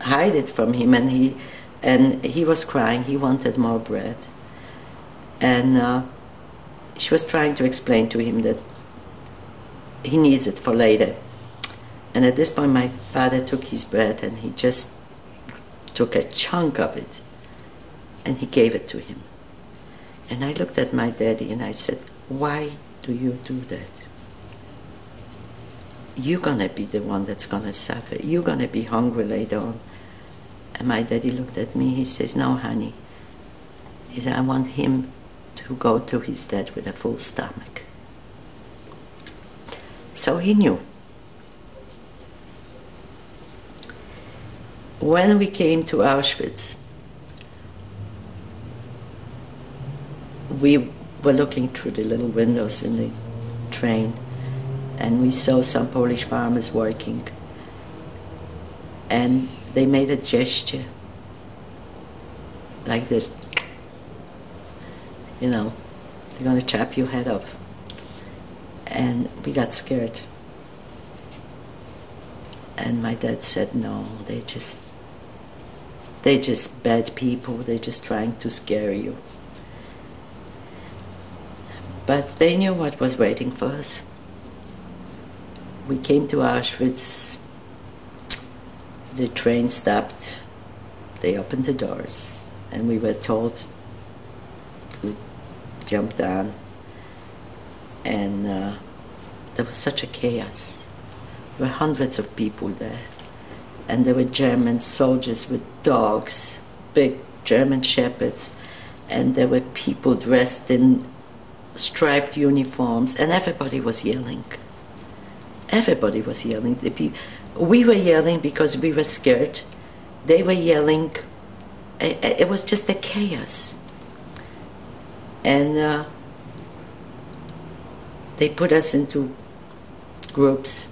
hide it from him, and he and he was crying. He wanted more bread, and uh, she was trying to explain to him that he needs it for later. And at this point my father took his bread and he just took a chunk of it and he gave it to him. And I looked at my daddy and I said, why do you do that? You're gonna be the one that's gonna suffer. You're gonna be hungry later on. And my daddy looked at me, he says, no, honey. He said, I want him to go to his dad with a full stomach. So he knew. When we came to Auschwitz, we were looking through the little windows in the train, and we saw some Polish farmers working. And they made a gesture, like this, you know, they're gonna chop your head off. And we got scared. And my dad said, no, they just, they're just bad people, they're just trying to scare you. But they knew what was waiting for us. We came to Auschwitz, the train stopped, they opened the doors, and we were told to jump down. And uh, there was such a chaos. There were hundreds of people there, and there were German soldiers with dogs, big German shepherds, and there were people dressed in striped uniforms, and everybody was yelling. Everybody was yelling. The people, we were yelling because we were scared. They were yelling. It was just a chaos. And uh, they put us into groups.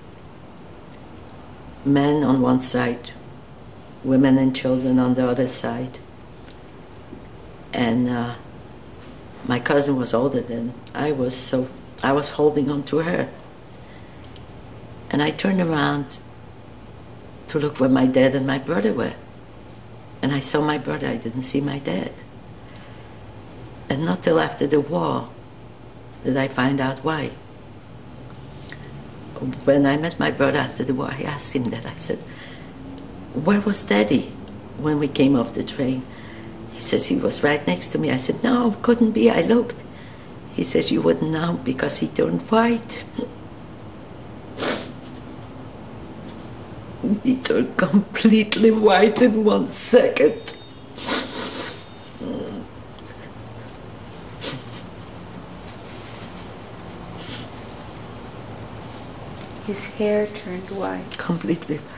Men on one side, women and children on the other side. And uh, my cousin was older than I was, so I was holding on to her. And I turned around to look where my dad and my brother were. And I saw my brother, I didn't see my dad. And not till after the war did I find out why. When I met my brother after the war, I asked him that. I said, where was Daddy when we came off the train? He says, he was right next to me. I said, no, couldn't be, I looked. He says, you wouldn't know because he turned white. He turned completely white in one second. His hair turned white. Completely white.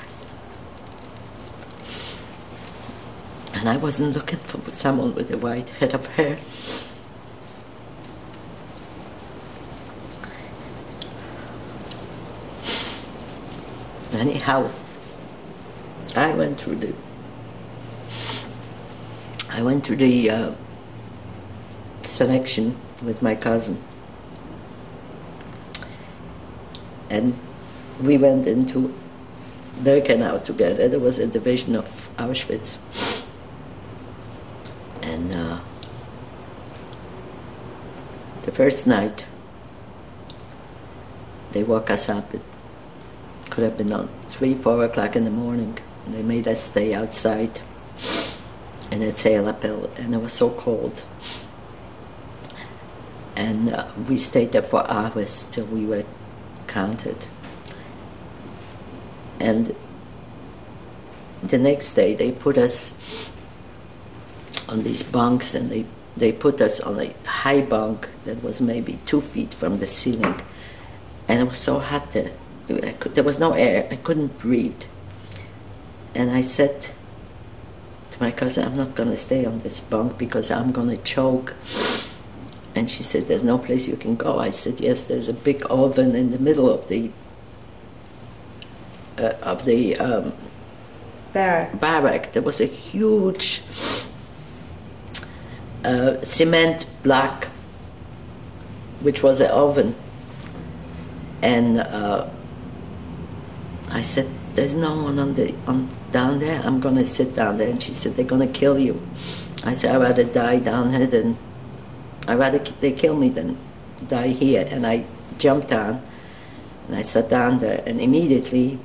And I wasn't looking for someone with a white head of hair. Anyhow, I went through the, I went through the uh, selection with my cousin, and we went into Birkenau together. There was a division of Auschwitz, and uh, the first night they woke us up. It could have been on three, four o'clock in the morning. And they made us stay outside in a Zählerpell, and it was so cold. And uh, we stayed there for hours till we were counted. And the next day they put us on these bunks, and they, they put us on a high bunk that was maybe two feet from the ceiling. And it was so hot there. I could, there was no air. I couldn't breathe. And I said to my cousin, I'm not going to stay on this bunk because I'm going to choke. And she said, there's no place you can go. I said, yes, there's a big oven in the middle of the uh, of the um, barrack. barrack. There was a huge uh, cement block which was an oven. And uh, I said, there's no one on the, on, down there. I'm going to sit down there. And she said, they're going to kill you. I said, I'd rather die down here than, I'd rather they kill me than die here. And I jumped down, and I sat down there. And immediately,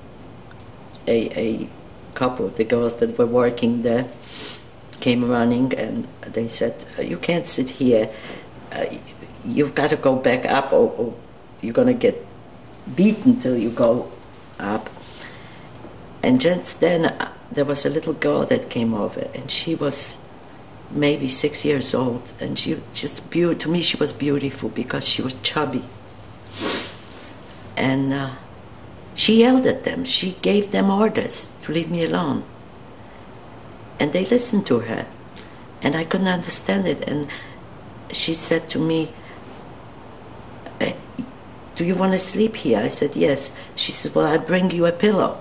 a, a couple of the girls that were working there came running, and they said, you can't sit here. Uh, you've got to go back up, or, or you're going to get beaten till you go up. And just then, uh, there was a little girl that came over, and she was maybe six years old, and she just, be to me, she was beautiful because she was chubby. And uh, she yelled at them. She gave them orders to leave me alone. And they listened to her, and I couldn't understand it. And she said to me, do you want to sleep here? I said, yes. She said, well, I'll bring you a pillow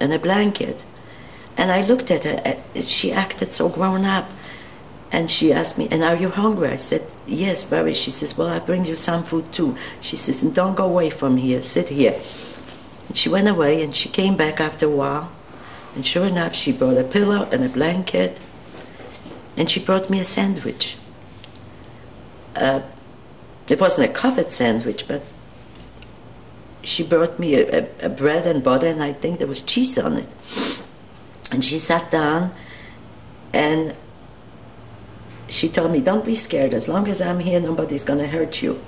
and a blanket. And I looked at her. She acted so grown up. And she asked me, and are you hungry? I said, yes, very. She says, well, I'll bring you some food too. She says, don't go away from here. Sit here. And she went away, and she came back after a while. And sure enough, she brought a pillow and a blanket, and she brought me a sandwich. Uh, it wasn't a covered sandwich, but she brought me a, a, a bread and butter, and I think there was cheese on it. And she sat down, and she told me, don't be scared. As long as I'm here, nobody's going to hurt you.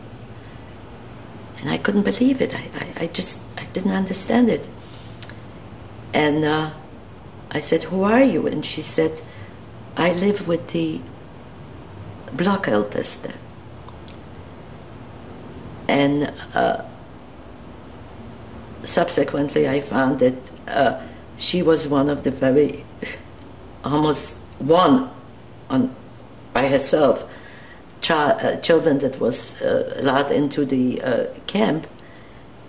And I couldn't believe it. I, I, I just I didn't understand it. And uh, I said, who are you? And she said, I live with the Blockälteste. And uh, subsequently, I found that uh, she was one of the very, almost one on, by herself, child, uh, children that was uh, allowed into the uh, camp,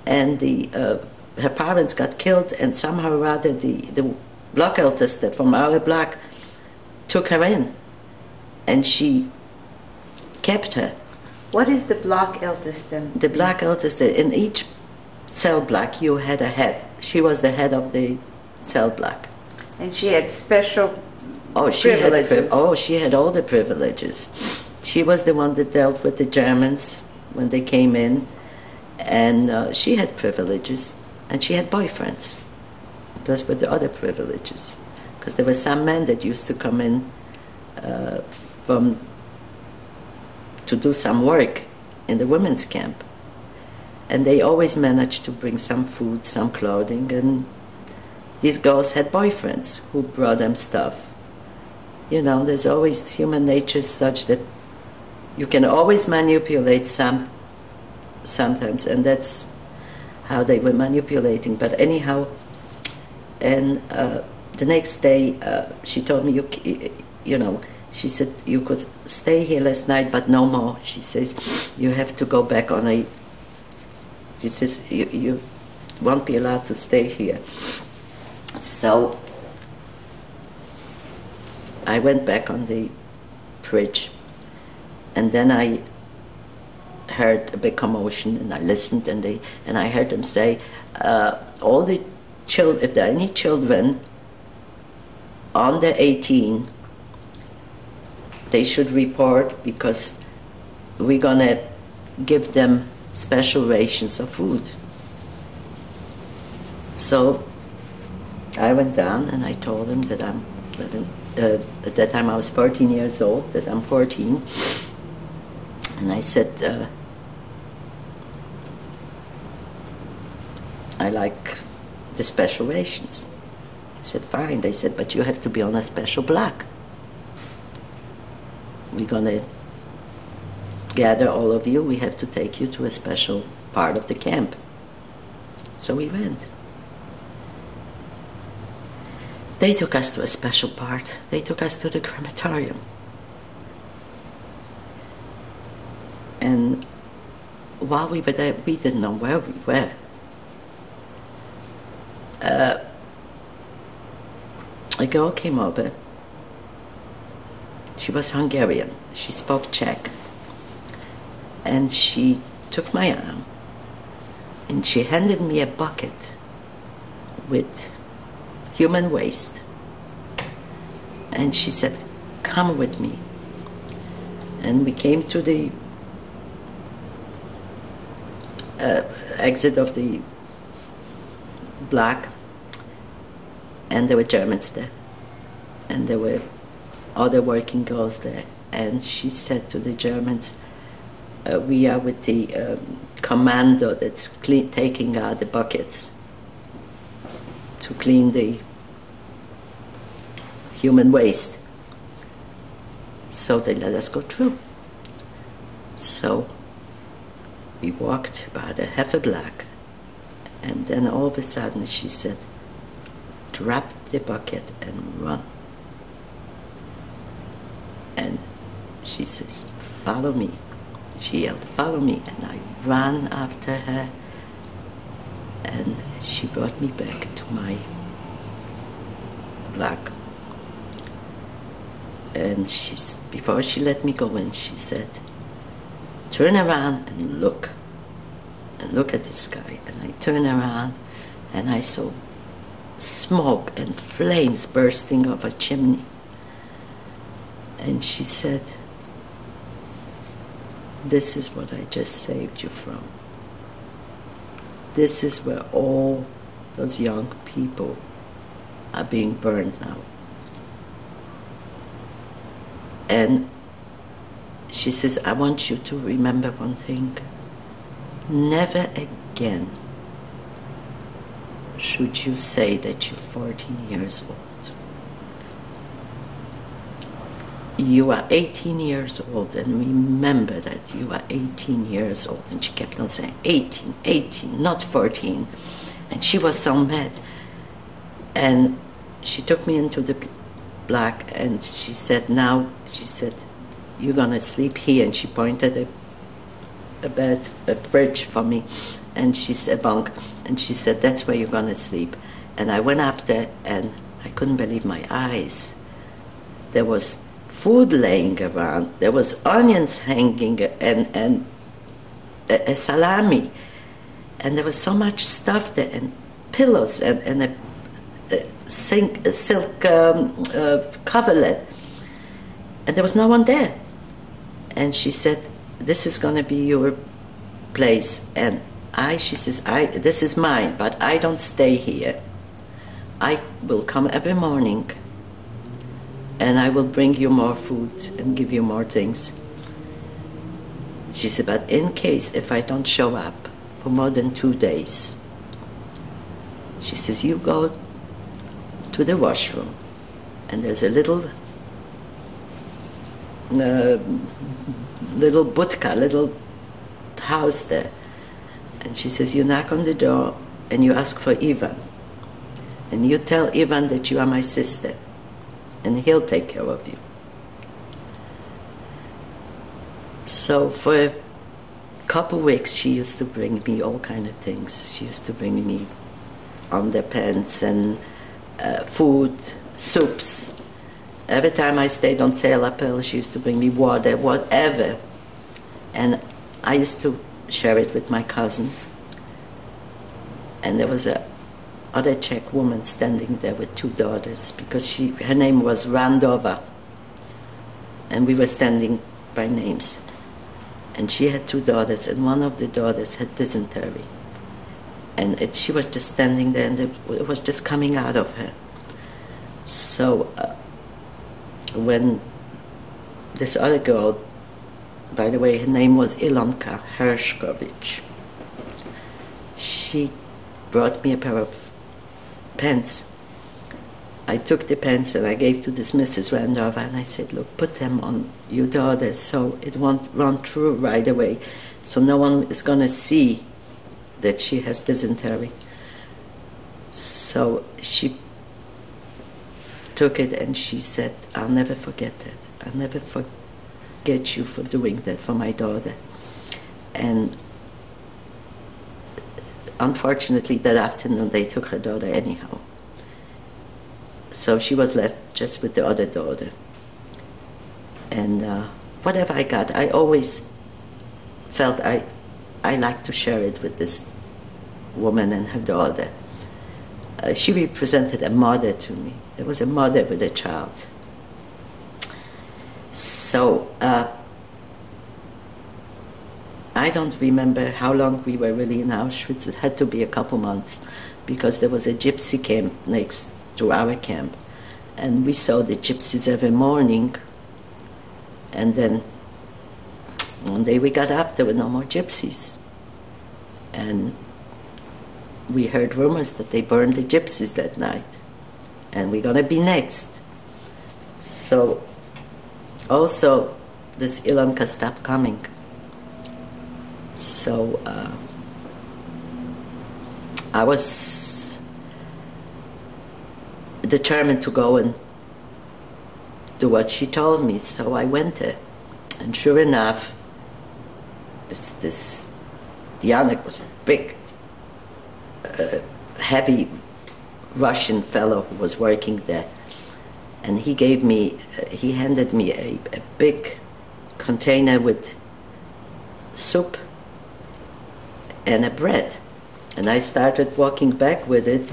and the uh, her parents got killed, and somehow or other the, the Blockälteste from our block took her in, and she kept her. What is the Blockälteste? The Blockälteste, in each cell block you had a head. She was the head of the cell block. And she had special oh, she privileges. Had, oh, she had all the privileges. She was the one that dealt with the Germans when they came in, and uh, she had privileges. And she had boyfriends. Those were the other privileges. Because there were some men that used to come in uh, from to do some work in the women's camp. And they always managed to bring some food, some clothing. And these girls had boyfriends who brought them stuff. You know, there's always human nature such that you can always manipulate some sometimes. And that's how they were manipulating, but anyhow, and uh, the next day uh, she told me, you, you know, she said, you could stay here last night, but no more. She says, you have to go back on a, she says, you, you won't be allowed to stay here. So I went back on the bridge, and then I heard a big commotion, and I listened, and they and I heard them say, uh, all the children, if there are any children under eighteen, they should report, because we're gonna give them special rations of food. So I went down, and I told them that I'm that I'm, uh, at that time I was fourteen years old, that I'm fourteen. And I said, uh, I like the special rations. I said, fine. They said, but you have to be on a special block. We're going to gather all of you. We have to take you to a special part of the camp. So we went. They took us to a special part. They took us to the crematorium. And while we were there, we didn't know where we were. Uh, a girl came over. She was Hungarian. She spoke Czech. and she took my arm and she handed me a bucket with human waste and she said, come with me. And we came to the uh, exit of the block, and there were Germans there, and there were other working girls there. And she said to the Germans, uh, we are with the um, commando that's clean, taking out the buckets to clean the human waste. So they let us go through. So we walked about a half a block, and then all of a sudden she said, drop the bucket and run. And she says, follow me. She yelled, follow me. And I ran after her, and she brought me back to my block. And she, before she let me go in, she said, turn around and look, and look at the sky. And I turned around, and I saw smoke and flames bursting off a chimney. And she said, this is what I just saved you from. This is where all those young people are being burned now. And she says, I want you to remember one thing. Never again should you say that you're fourteen years old. You are eighteen years old, and remember that you are eighteen years old. And she kept on saying, eighteen, eighteen, not fourteen. And she was so mad. And she took me into the block, and she said, now, she said, you're gonna sleep here. And she pointed a, a bed, a bridge for me, and she said, bunk, and she said, that's where you're gonna sleep. And I went up there, and I couldn't believe my eyes. There was food laying around, there was onions hanging, and, and a, a salami, and there was so much stuff there, and pillows, and, and a Sink, silk um, uh, coverlet, and there was no one there. And she said, this is going to be your place. And I, she says, I, this is mine, but I don't stay here. I will come every morning, and I will bring you more food and give you more things. She said, but in case if I don't show up for more than two days, she says, you go to the washroom, and there's a little uh, little budka, little house there. And she says, you knock on the door and you ask for Ivan, and you tell Ivan that you are my sister, and he'll take care of you. So for a couple weeks she used to bring me all kind of things. She used to bring me underpants and Uh, food, soups. Every time I stayed on Seelapel, she used to bring me water, whatever. And I used to share it with my cousin. And there was a other Czech woman standing there with two daughters, because she, her name was Randova. And we were standing by names. And she had two daughters, and one of the daughters had dysentery. And it, she was just standing there, and it was just coming out of her. So uh, when this other girl, by the way, her name was Ilanka Hershkovich, she brought me a pair of pants. I took the pants and I gave to this Missus Randova, and I said, look, put them on your daughter so it won't run through right away, so no one is going to see that she has dysentery. So she took it, and she said, I'll never forget that. I'll never forget you for doing that for my daughter. And unfortunately, that afternoon, they took her daughter anyhow. So she was left just with the other daughter. And uh, whatever I got, I always felt I, I like to share it with this woman and her daughter. Uh, she represented a mother to me. There was a mother with a child. So uh, I don't remember how long we were really in Auschwitz. It had to be a couple months because there was a gypsy camp next to our camp. And we saw the gypsies every morning. And then one day we got up, there were no more gypsies. And we heard rumors that they burned the gypsies that night. And we're going to be next. So also, this Ilanka stopped coming. So uh, I was determined to go and do what she told me, so I went there. And sure enough, this, this Janek was a big, uh, heavy Russian fellow who was working there. And he gave me, uh, he handed me a, a big container with soup and a bread. And I started walking back with it,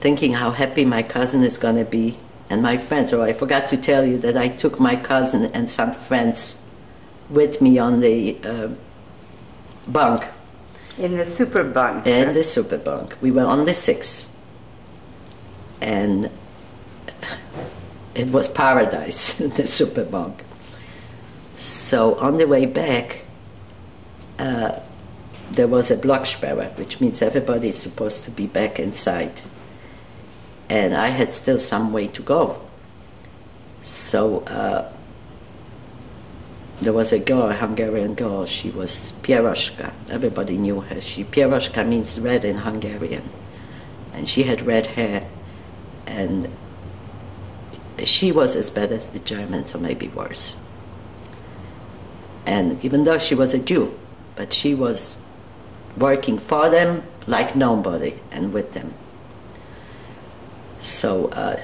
thinking how happy my cousin is going to be and my friends. Oh, I forgot to tell you that I took my cousin and some friends with me on the uh, bunk. In the super bunk. In the super bunk. We were on the sixth. And it was paradise, the super bunk. So on the way back, uh, there was a Blocksperre, which means everybody is supposed to be back inside. And I had still some way to go. So uh, there was a girl, a Hungarian girl, she was Pieroshka. Everybody knew her. She Pieroshka means red in Hungarian. And she had red hair. And she was as bad as the Germans, or maybe worse. And even though she was a Jew, but she was working for them like nobody and with them. So uh,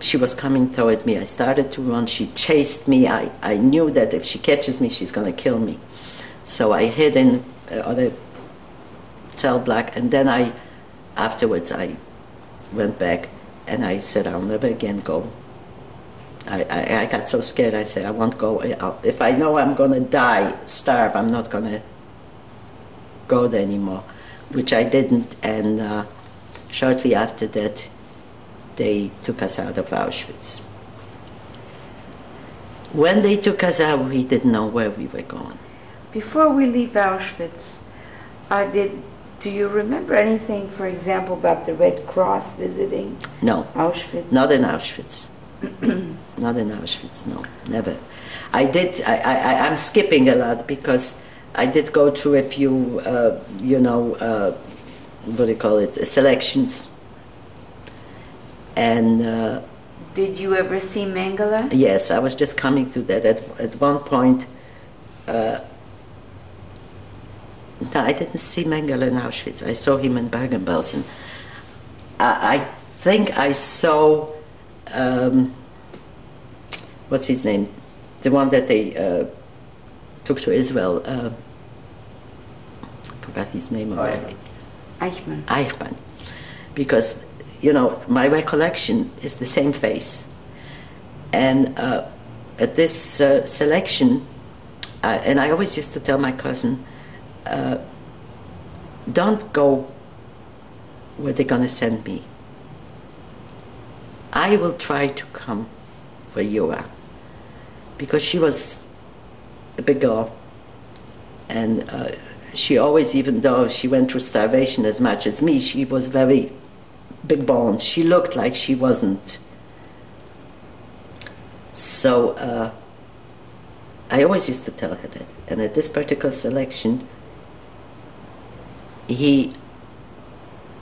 she was coming toward me. I started to run. She chased me. I, I knew that if she catches me, she's going to kill me. So I hid in another cell block. And then I, afterwards, I went back. And I said, I'll never again go. I, I, I got so scared, I said, I won't go. I'll, if I know I'm going to die, starve, I'm not going to go there anymore, which I didn't. And uh, shortly after that, they took us out of Auschwitz. When they took us out, we didn't know where we were going. Before we leave Auschwitz, I did... Do you remember anything, for example, about the Red Cross visiting? No. Auschwitz? Not in Auschwitz. Not in Auschwitz, no, never. I did, I, I, I'm skipping a lot because I did go through a few, uh, you know, uh, what do you call it, selections. And... Uh, did you ever see Mengele? Yes, I was just coming to that. At, at one point, uh, no, I didn't see Mengele in Auschwitz. I saw him in Bergen-Belsen. I, I think I saw, um, what's his name? The one that they uh, took to Israel. Uh, I forgot his name already. Eichmann. Eichmann. Because, you know, my recollection is the same face. And uh, at this uh, selection, uh, and I always used to tell my cousin, Uh, don't go where they're going to send me. I will try to come where you are. Because she was a big girl. And uh, she always, even though she went through starvation as much as me, she was very big boned. She looked like she wasn't. So uh, I always used to tell her that. And at this particular selection, he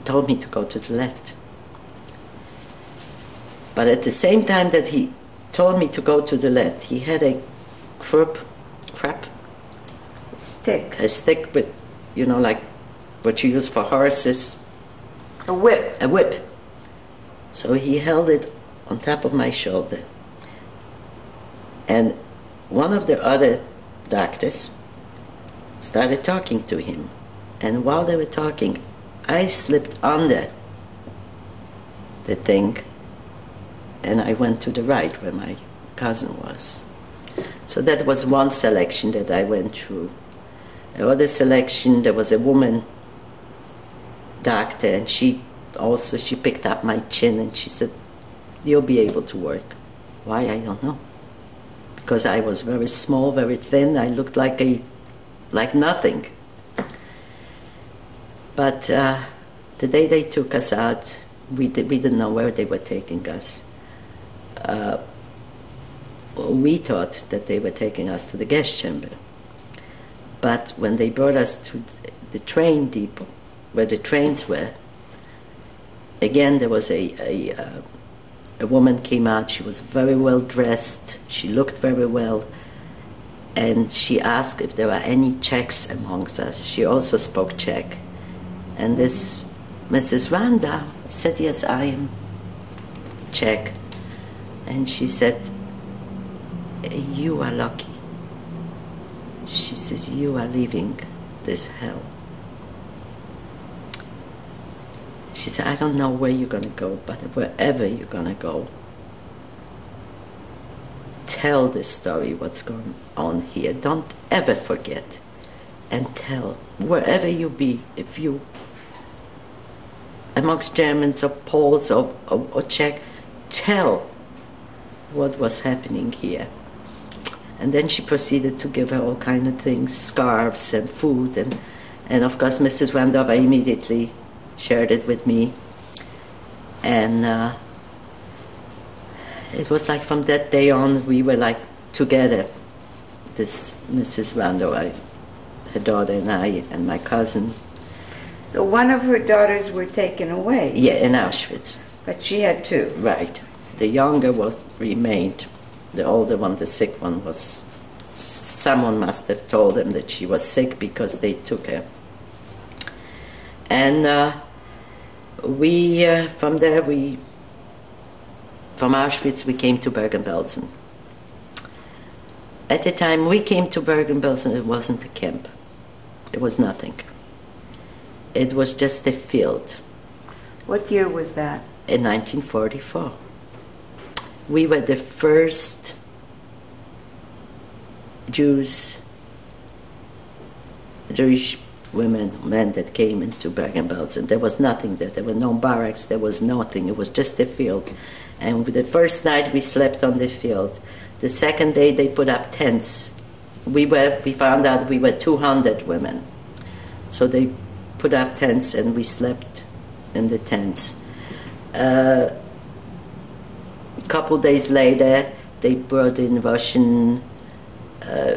told me to go to the left. But at the same time that he told me to go to the left, he had a crop, crap? Stick. A stick with, you know, like what you use for horses. A whip. A whip. So he held it on top of my shoulder. And one of the other doctors started talking to him. And while they were talking, I slipped under the thing, and I went to the right where my cousin was. So that was one selection that I went through. Another selection, there was a woman doctor, and she also, she picked up my chin and she said, "You'll be able to work." Why, I don't know. Because I was very small, very thin, I looked like a, like nothing. But uh, the day they took us out, we, did, we didn't know where they were taking us. Uh, we thought that they were taking us to the gas chamber. But when they brought us to the train depot, where the trains were, again there was a, a, uh, a woman came out, she was very well dressed, she looked very well, and she asked if there were any Czechs amongst us. She also spoke Czech. And this Missus Randa said, "Yes, I am Czech." And she said, "You are lucky." She says, "You are leaving this hell." She said, "I don't know where you're going to go, but wherever you're going to go, tell the story, what's going on here. Don't ever forget. And tell, wherever you be, if you, amongst Germans or Poles or, or, or Czech, tell what was happening here." And then she proceeded to give her all kind of things, scarves and food, and, and of course Missus Randova immediately shared it with me. And uh, it was like from that day on we were like together, this Missus Randova, her daughter and I and my cousin. So one of her daughters were taken away. Yeah, in Auschwitz. But she had two. Right. The younger was remained. The older one, the sick one, was... Someone must have told them that she was sick because they took her. And uh, we, uh, from there, we... From Auschwitz, we came to Bergen-Belsen. At the time we came to Bergen-Belsen, it wasn't a camp. It was nothing. It was just a field. What year was that? In nineteen forty-four. We were the first Jews, Jewish women, men that came into Bergen-Belsen. There was nothing there. There were no barracks. There was nothing. It was just a field. And the first night we slept on the field. The second day they put up tents. We were, we found out we were two hundred women. So they put up tents and we slept in the tents. Uh, a couple days later, they brought in Russian uh,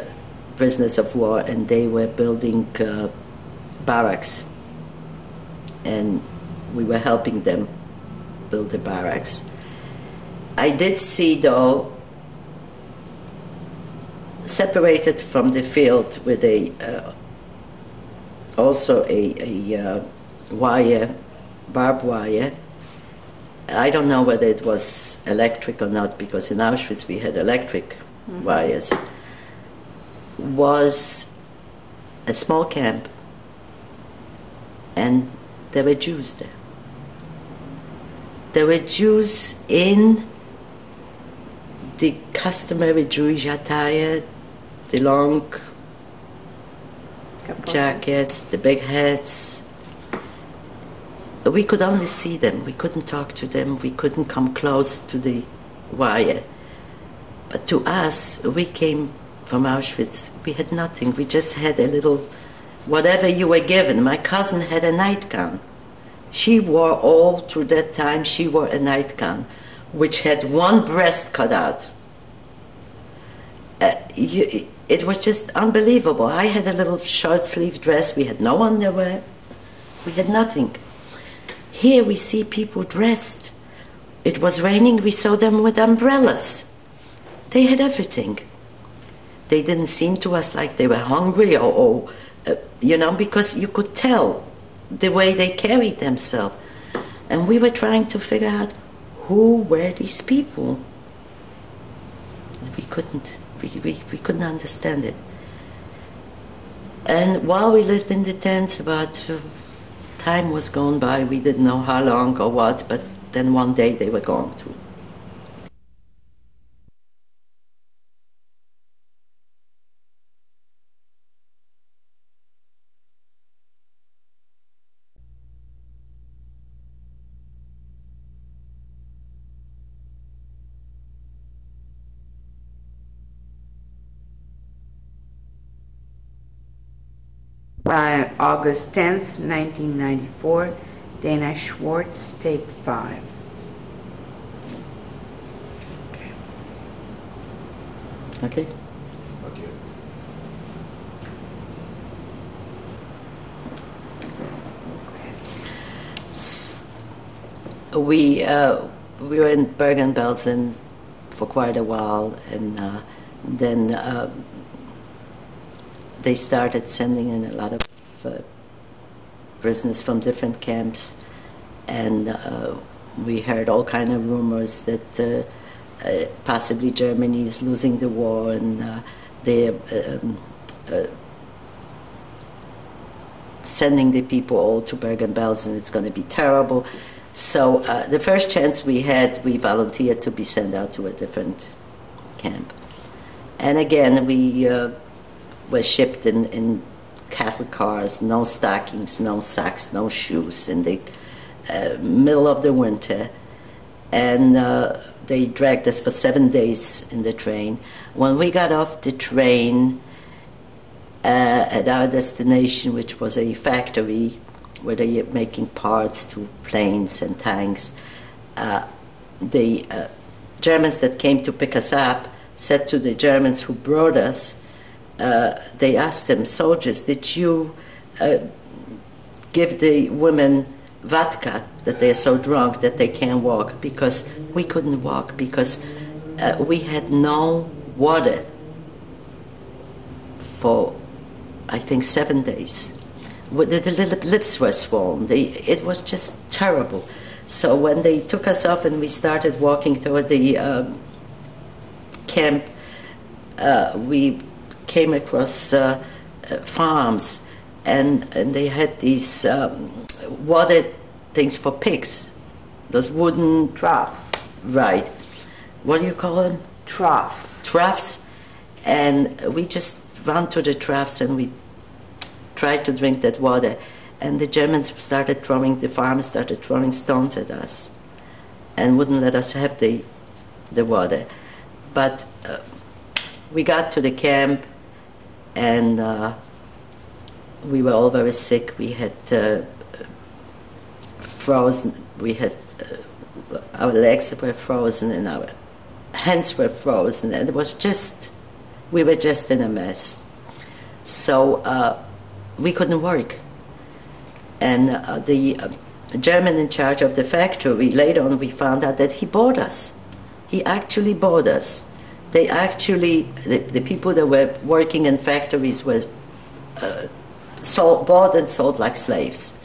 prisoners of war and they were building uh, barracks. And we were helping them build the barracks. I did see, though, separated from the field with a uh, also a, a uh, wire, barbed wire. I don't know whether it was electric or not, because in Auschwitz we had electric mm-hmm. wires. Was a small camp, and there were Jews there. There were Jews in the customary Jewish attire, the long jackets, the big hats. We could only see them. We couldn't talk to them. We couldn't come close to the wire. But to us, we came from Auschwitz. We had nothing. We just had a little, whatever you were given. My cousin had a nightgown. She wore all through that time, she wore a nightgown, which had one breast cut out. Uh, you, It was just unbelievable. I had a little short-sleeved dress. We had no underwear. We had nothing. Here we see people dressed. It was raining. We saw them with umbrellas. They had everything. They didn't seem to us like they were hungry or, or uh, you know, because you could tell the way they carried themselves. And we were trying to figure out who were these people. We couldn't. We, we, we couldn't understand it. And while we lived in the tents, about uh, time was gone by. We didn't know how long or what, but then one day they were gone too. By August tenth, nineteen ninety-four, Dana Schwartz, tape five. Okay. Okay. Okay. We uh, we were in Bergen-Belsen for quite a while, and uh, then. Uh, They started sending in a lot of uh, prisoners from different camps, and uh, we heard all kind of rumors that uh, uh, possibly Germany is losing the war, and uh, they're um, uh, sending the people all to Bergen-Belsen. It's going to be terrible. So uh, the first chance we had, we volunteered to be sent out to a different camp. And again, we... Uh, were shipped in, in cattle cars, no stockings, no socks, no shoes, in the uh, middle of the winter. And uh, they dragged us for seven days in the train. When we got off the train uh, at our destination, which was a factory where they were making parts to planes and tanks, uh, the uh, Germans that came to pick us up said to the Germans who brought us, Uh, they asked them, soldiers, did you uh, give the women vodka that they are so drunk that they can't walk? Because we couldn't walk, because uh, we had no water for, I think, seven days. The, the little lips were swollen. They, it was just terrible. So when they took us off and we started walking toward the um, camp, uh, we... came across uh, uh, farms, and, and they had these um, water things for pigs, those wooden troughs. Right. What do you call them? Troughs. Troughs. And we just ran to the troughs and we tried to drink that water. And the Germans started throwing, the farmers started throwing stones at us and wouldn't let us have the, the water. But uh, we got to the camp. And uh, we were all very sick. We had uh, frozen, we had, uh, our legs were frozen and our hands were frozen. And it was just, we were just in a mess. So uh, we couldn't work. And uh, the uh, German in charge of the factory, later on we found out that he bought us. He actually bought us. They actually, the, the people that were working in factories were uh, sold, bought and sold like slaves.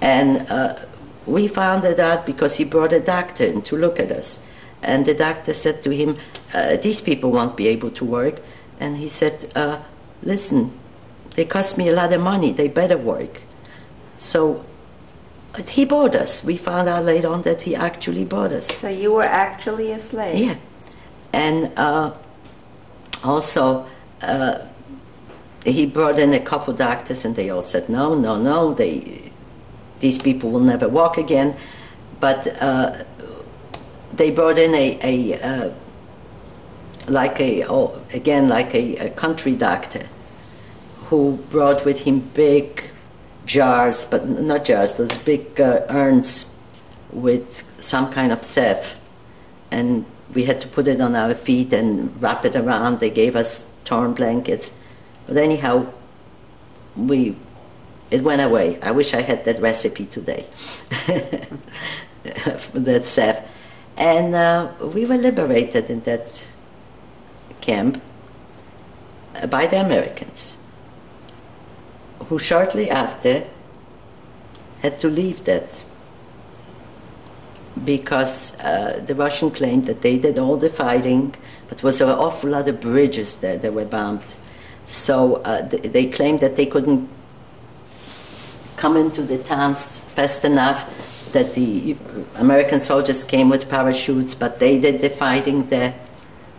And uh, we found it out because he brought a doctor in to look at us. And the doctor said to him, uh, these people won't be able to work. And he said, uh, listen, they cost me a lot of money, they better work. So he bought us. We found out later on that he actually bought us. So you were actually a slave? Yeah. And uh, also, uh, he brought in a couple doctors, and they all said, no, no, no, they, these people will never walk again. But uh, they brought in a, a uh, like a, oh, again, like a, a country doctor who brought with him big jars, but not jars, those big uh, urns with some kind of salve. And we had to put it on our feet and wrap it around. They gave us torn blankets. But anyhow, we, it went away. I wish I had that recipe today, that salve. And uh, we were liberated in that camp by the Americans, who shortly after had to leave that, because uh, the Russian claimed that they did all the fighting, but there was an awful lot of bridges there that were bombed. So uh, they claimed that they couldn't come into the towns fast enough, that the American soldiers came with parachutes, but they did the fighting there.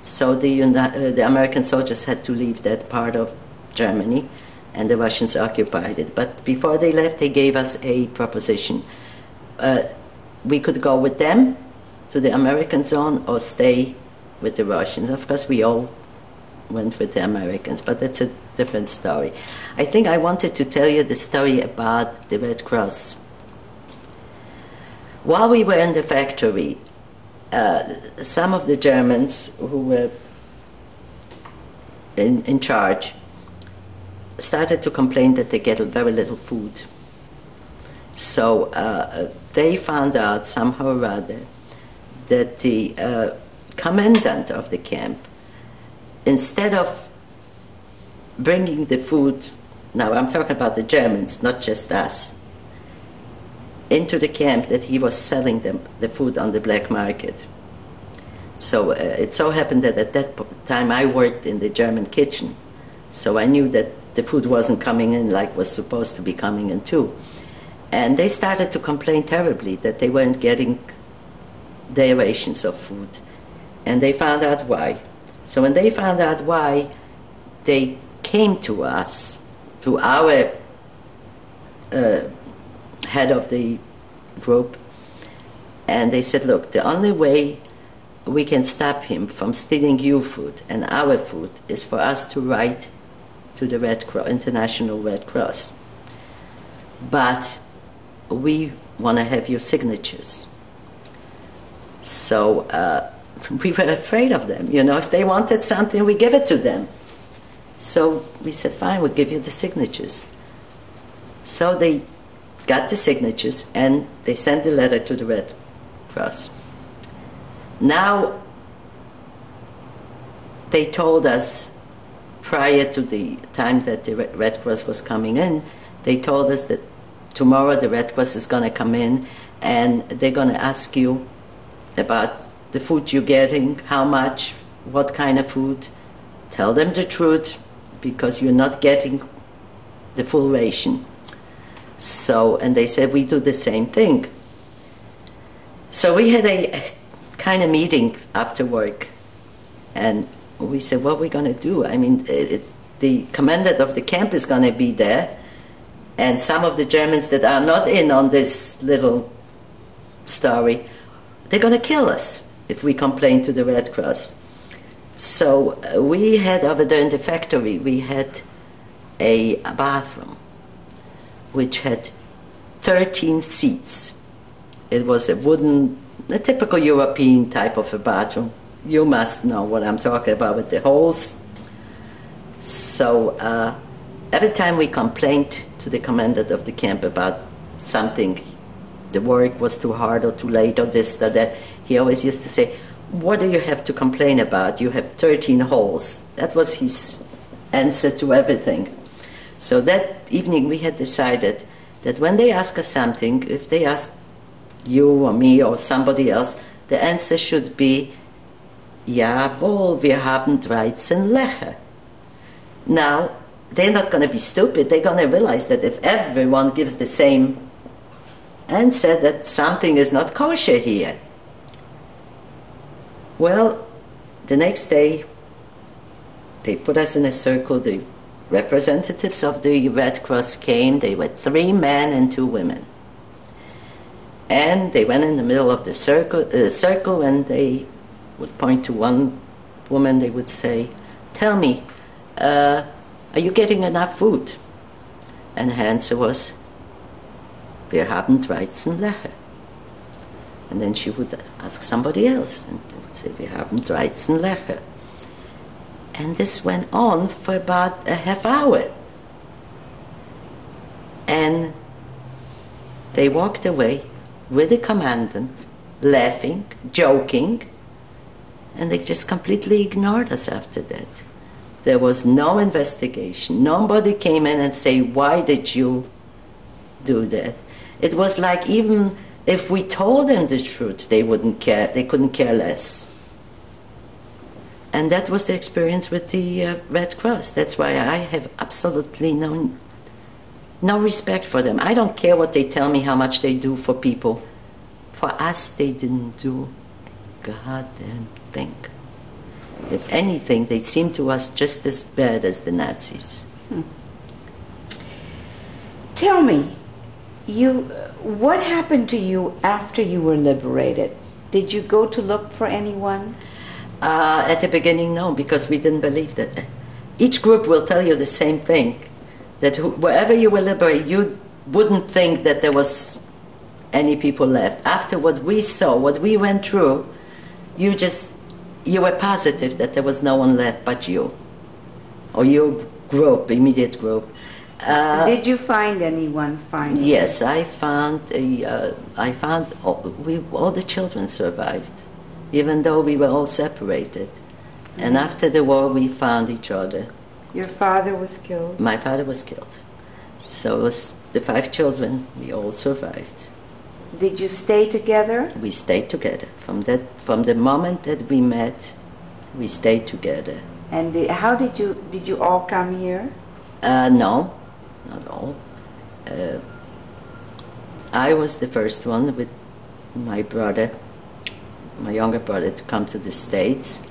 So the, uh, the American soldiers had to leave that part of Germany, and the Russians occupied it. But before they left, they gave us a proposition. Uh, we could go with them to the American zone or stay with the Russians. Of course, we all went with the Americans, but that's a different story. I think I wanted to tell you the story about the Red Cross. While we were in the factory, uh, some of the Germans who were in, in charge started to complain that they get very little food. So uh, they found out somehow or other that the uh, commandant of the camp, instead of bringing the food, now I'm talking about the Germans, not just us, into the camp, that he was selling them the food on the black market. So uh, it so happened that at that time I worked in the German kitchen, so I knew that the food wasn't coming in like was supposed to be coming in too. And they started to complain terribly that they weren't getting their rations of food. And they found out why. So when they found out why, they came to us, to our uh, head of the group, and they said, look, the only way we can stop him from stealing your food and our food is for us to write to the Red Cross, International Red Cross. But we want to have your signatures. So uh, we were afraid of them. You know, if they wanted something, we give it to them. So we said, fine, we'll give you the signatures. So they got the signatures and they sent the letter to the Red Cross. Now, they told us prior to the time that the Red Cross was coming in, they told us that tomorrow the Red Cross is going to come in and they're going to ask you about the food you're getting, how much, what kind of food. Tell them the truth, because you're not getting the full ration. So, and they said, we do the same thing. So we had a kind of meeting after work, and we said, what are we going to do? I mean, it, the commandant of the camp is going to be there, and some of the Germans that are not in on this little story, they're going to kill us if we complain to the Red Cross. So uh, we had over there in the factory, we had a, a bathroom which had thirteen seats. It was a wooden, a typical European type of a bathroom. You must know what I'm talking about with the holes. So uh, every time we complained to the commandant of the camp about something, the work was too hard or too late or this or that, he always used to say, what do you have to complain about? You have thirteen holes. That was his answer to everything. So that evening we had decided that when they ask us something, if they ask you or me or somebody else, the answer should be, jawohl, wir haben dreizehn Löcher. Now, they're not going to be stupid. They're going to realize that if everyone gives the same answer, that something is not kosher here. Well, the next day, they put us in a circle. The representatives of the Red Cross came. They were three men and two women. And they went in the middle of the circle, uh, circle and they would point to one woman. They would say, tell me, uh, are you getting enough food? And her answer was, wir haben dreizehn Löcher. And then she would ask somebody else, and they would say, we haben dreizehn Löcher. And this went on for about a half hour. And they walked away with the commandant, laughing, joking, and they just completely ignored us after that. There was no investigation. Nobody came in and say, why did you do that? It was like even if we told them the truth, they wouldn't care. They couldn't care less. And that was the experience with the uh, Red Cross. That's why I have absolutely no, no respect for them. I don't care what they tell me, how much they do for people. For us, they didn't do a goddamn thing. If anything, they seemed to us just as bad as the Nazis. Hmm. Tell me, you, what happened to you after you were liberated? Did you go to look for anyone? Uh, at the beginning, no, because we didn't believe that. Each group will tell you the same thing, that wh wherever you were liberated, you wouldn't think that there was any people left. After what we saw, what we went through, you just, you were positive that there was no one left but you, or your group, immediate group. Uh, Did you find anyone? Find yes, I found. A, uh, I found all, we, all the children survived, even though we were all separated. Mm-hmm. And after the war, we found each other. Your father was killed? My father was killed. So it was the five children, we all survived. Did you stay together? We stayed together. From, that, from the moment that we met, we stayed together. And the, how did you, did you all come here? Uh, no, not all. Uh, I was the first one with my brother, my younger brother, to come to the States.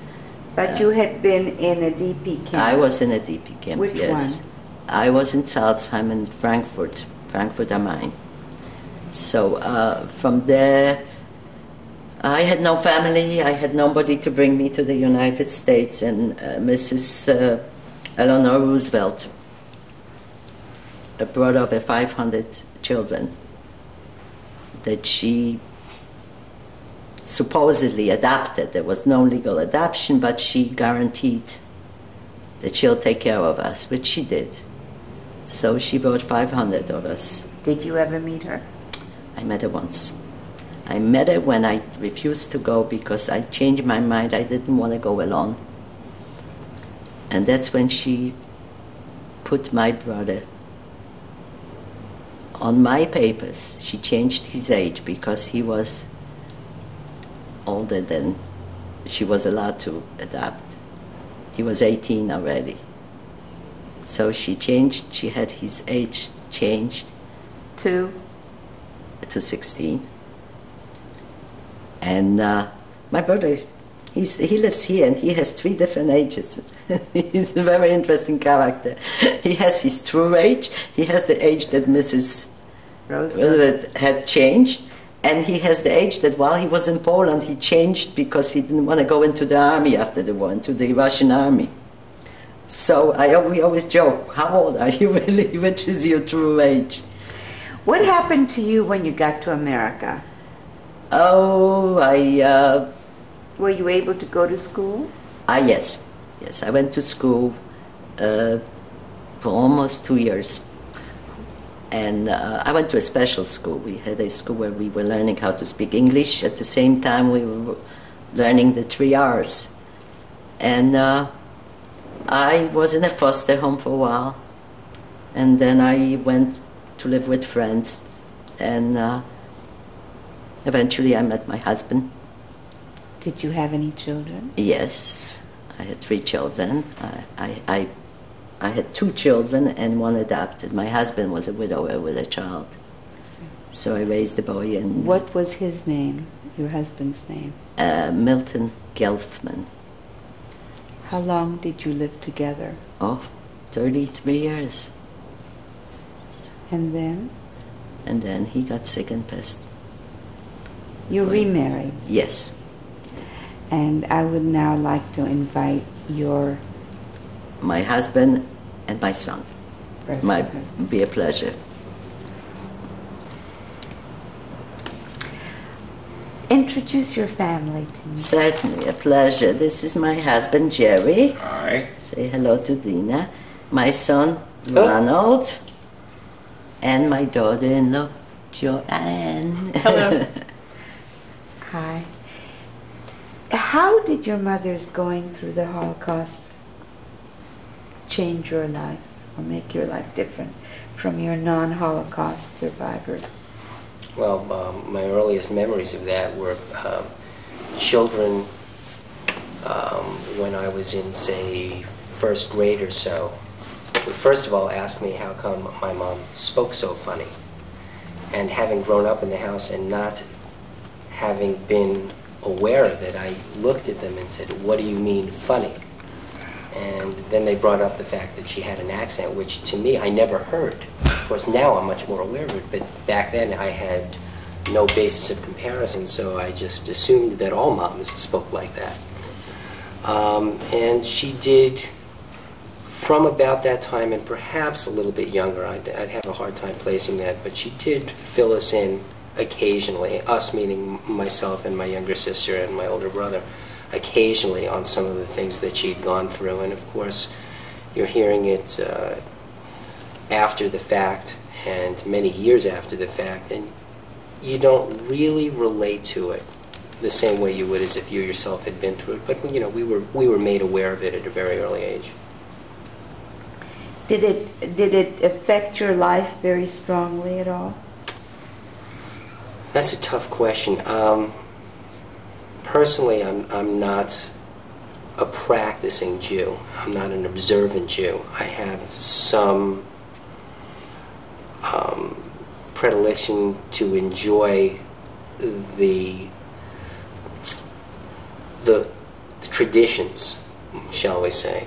But uh, you had been in a D P camp. I was in a D P camp, Which yes. Which one? I was in Salzheim and Frankfurt, Frankfurt am Main. So uh, from there, I had no family, I had nobody to bring me to the United States, and uh, Missus Uh, Eleanor Roosevelt, a brought over five hundred children that she supposedly adopted. There was no legal adoption, but she guaranteed that she'll take care of us, which she did. So she brought five hundred of us. Did you ever meet her? I met her once. I met her when I refused to go because I changed my mind. I didn't want to go alone. And that's when she put my brother on my papers. She changed his age because he was older than she was allowed to adopt. He was eighteen already. So she changed, she had his age changed to, to sixteen. And uh, my brother, he's, he lives here and he has three different ages. He's a very interesting character. He has his true age, he has the age that Missus Roosevelt had changed, and he has the age that while he was in Poland he changed because he didn't want to go into the army after the war, into the Russian army. So I, we always joke, how old are you really, which is your true age? What happened to you when you got to America? Oh, I... Uh, Were you able to go to school? Ah, yes. Yes, I went to school uh, for almost two years. And uh, I went to a special school. We had a school where we were learning how to speak English. At the same time, we were learning the three R's. And uh, I was in a foster home for a while. And then I went to live with friends. And uh, eventually I met my husband. Did you have any children? Yes. I had three children. I, I, I, I had two children and one adopted. My husband was a widower with a child. So I raised the boy. And what was his name, your husband's name? Uh, Milton Gelfman. How long did you live together? Oh, thirty-three years. And then? And then he got sick and passed. You remarried? Yes. And I would now like to invite your... My husband and my son. It might be a pleasure. Introduce your family to me. Certainly, a pleasure. This is my husband, Jerry. Hi. Say hello to Dina. My son, oh. Ronald. And my daughter-in-law, Joanne. Hello. Hi. How did your mother's going through the Holocaust change your life or make your life different from your non-Holocaust survivors? Well, um, my earliest memories of that were um, children um, when I was in, say, first grade or so, who first of all asked me how come my mom spoke so funny. And having grown up in the house and not having been aware of it, I looked at them and said, what do you mean funny? And then they brought up the fact that she had an accent, which to me I never heard. Of course, now I'm much more aware of it, but back then I had no basis of comparison, so I just assumed that all moms spoke like that. Um, and she did, from about that time and perhaps a little bit younger, I'd, I'd have a hard time placing that, but she did fill us in occasionally, us meaning myself and my younger sister and my older brother, occasionally on some of the things that she'd gone through. And of course, you're hearing it uh, after the fact and many years after the fact, and you don't really relate to it the same way you would as if you yourself had been through it. But you know, we were we were made aware of it at a very early age. Did it did it affect your life very strongly at all? That's a tough question. Um, Personally, I'm, I'm not a practicing Jew. I'm not an observant Jew. I have some um, predilection to enjoy the, the, the traditions, shall we say.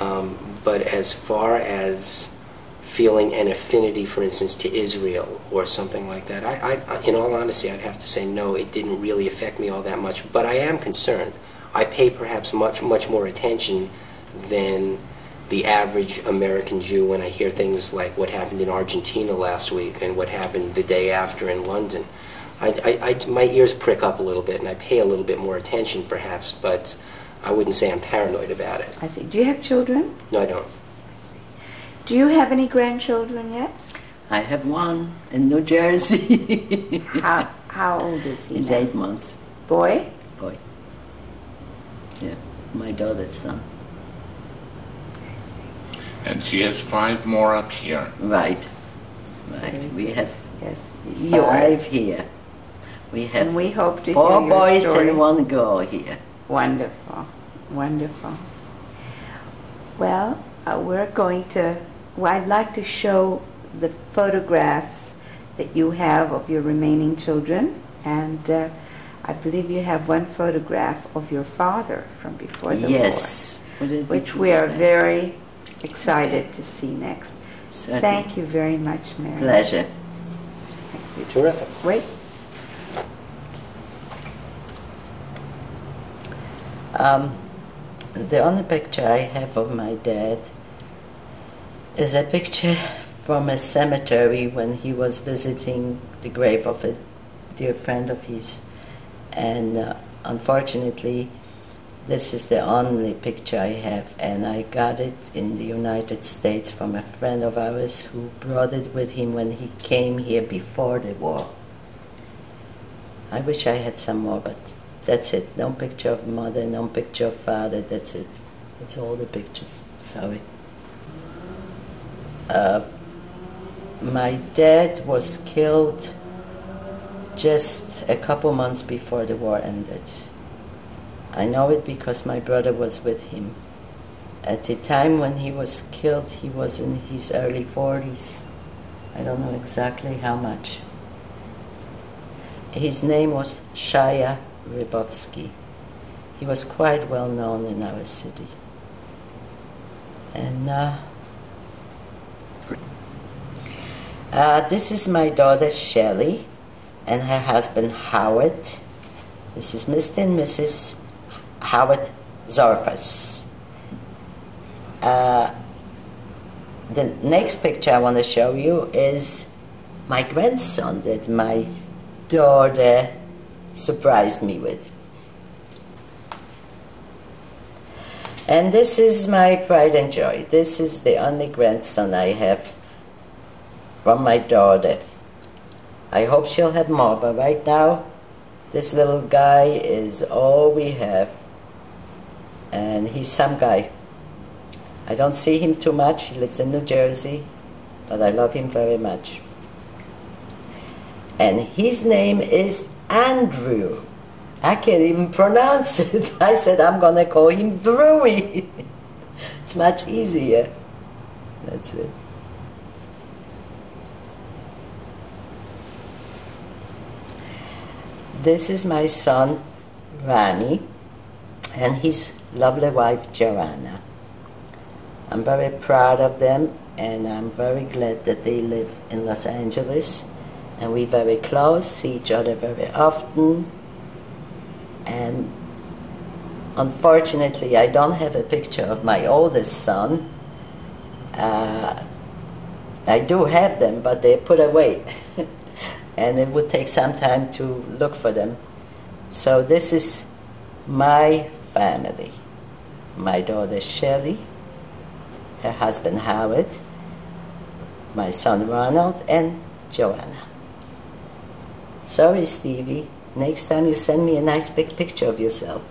Um, but as far as feeling an affinity, for instance, to Israel or something like that, I, I, in all honesty, I'd have to say no, it didn't really affect me all that much, but I am concerned. I pay perhaps much, much more attention than the average American Jew when I hear things like what happened in Argentina last week and what happened the day after in London. I, I, I, my ears prick up a little bit and I pay a little bit more attention perhaps, but I wouldn't say I'm paranoid about it. I see. Do you have children? No, I don't. Do you have any grandchildren yet? I have one in New Jersey. how, how old is he? He's now? eight months. Boy? Boy. Yeah, my daughter's son. I see. And she has five more up here. Right. Right. Okay. We have yes. five here. We have and we hope to four hear your boys story. And one girl here. Wonderful. Wonderful. Well, uh, we're going to... Well, I'd like to show the photographs that you have of your remaining children, and uh, I believe you have one photograph of your father from before the yes. war, which we are very excited to see next. Certainly. Thank you very much, Mary. Pleasure. Terrific. Wait. Um, the only picture I have of my dad is a picture from a cemetery when he was visiting the grave of a dear friend of his. And uh, unfortunately, this is the only picture I have. And I got it in the United States from a friend of ours who brought it with him when he came here before the war. I wish I had some more, but that's it. No picture of mother, no picture of father, that's it. That's all the pictures, sorry. Uh, my dad was killed just a couple months before the war ended. I know it because my brother was with him. At the time when he was killed, he was in his early forties. I don't know exactly how much. His name was Shaya Rybowski. He was quite well known in our city. And uh, Uh, this is my daughter Shelley and her husband Howard. This is Mister and Missus Howard Zorfas. Uh, the next picture I want to show you is my grandson that my daughter surprised me with. And this is my pride and joy. This is the only grandson I have from my daughter. I hope she'll have more, but right now this little guy is all we have, and he's some guy. I don't see him too much. He lives in New Jersey, but I love him very much. And his name is Andrew, I can't even pronounce it. I said I'm gonna call him Drui. It's much easier. That's it. This is my son, Rani, and his lovely wife, Jarana. I'm very proud of them, and I'm very glad that they live in Los Angeles. And we're very close, see each other very often. And unfortunately, I don't have a picture of my oldest son. Uh, I do have them, but they're put away. And it would take some time to look for them. So this is my family. My daughter Shelley, her husband Howard, my son Ronald, and Joanna. Sorry, Stevie, next time you send me a nice big picture of yourself.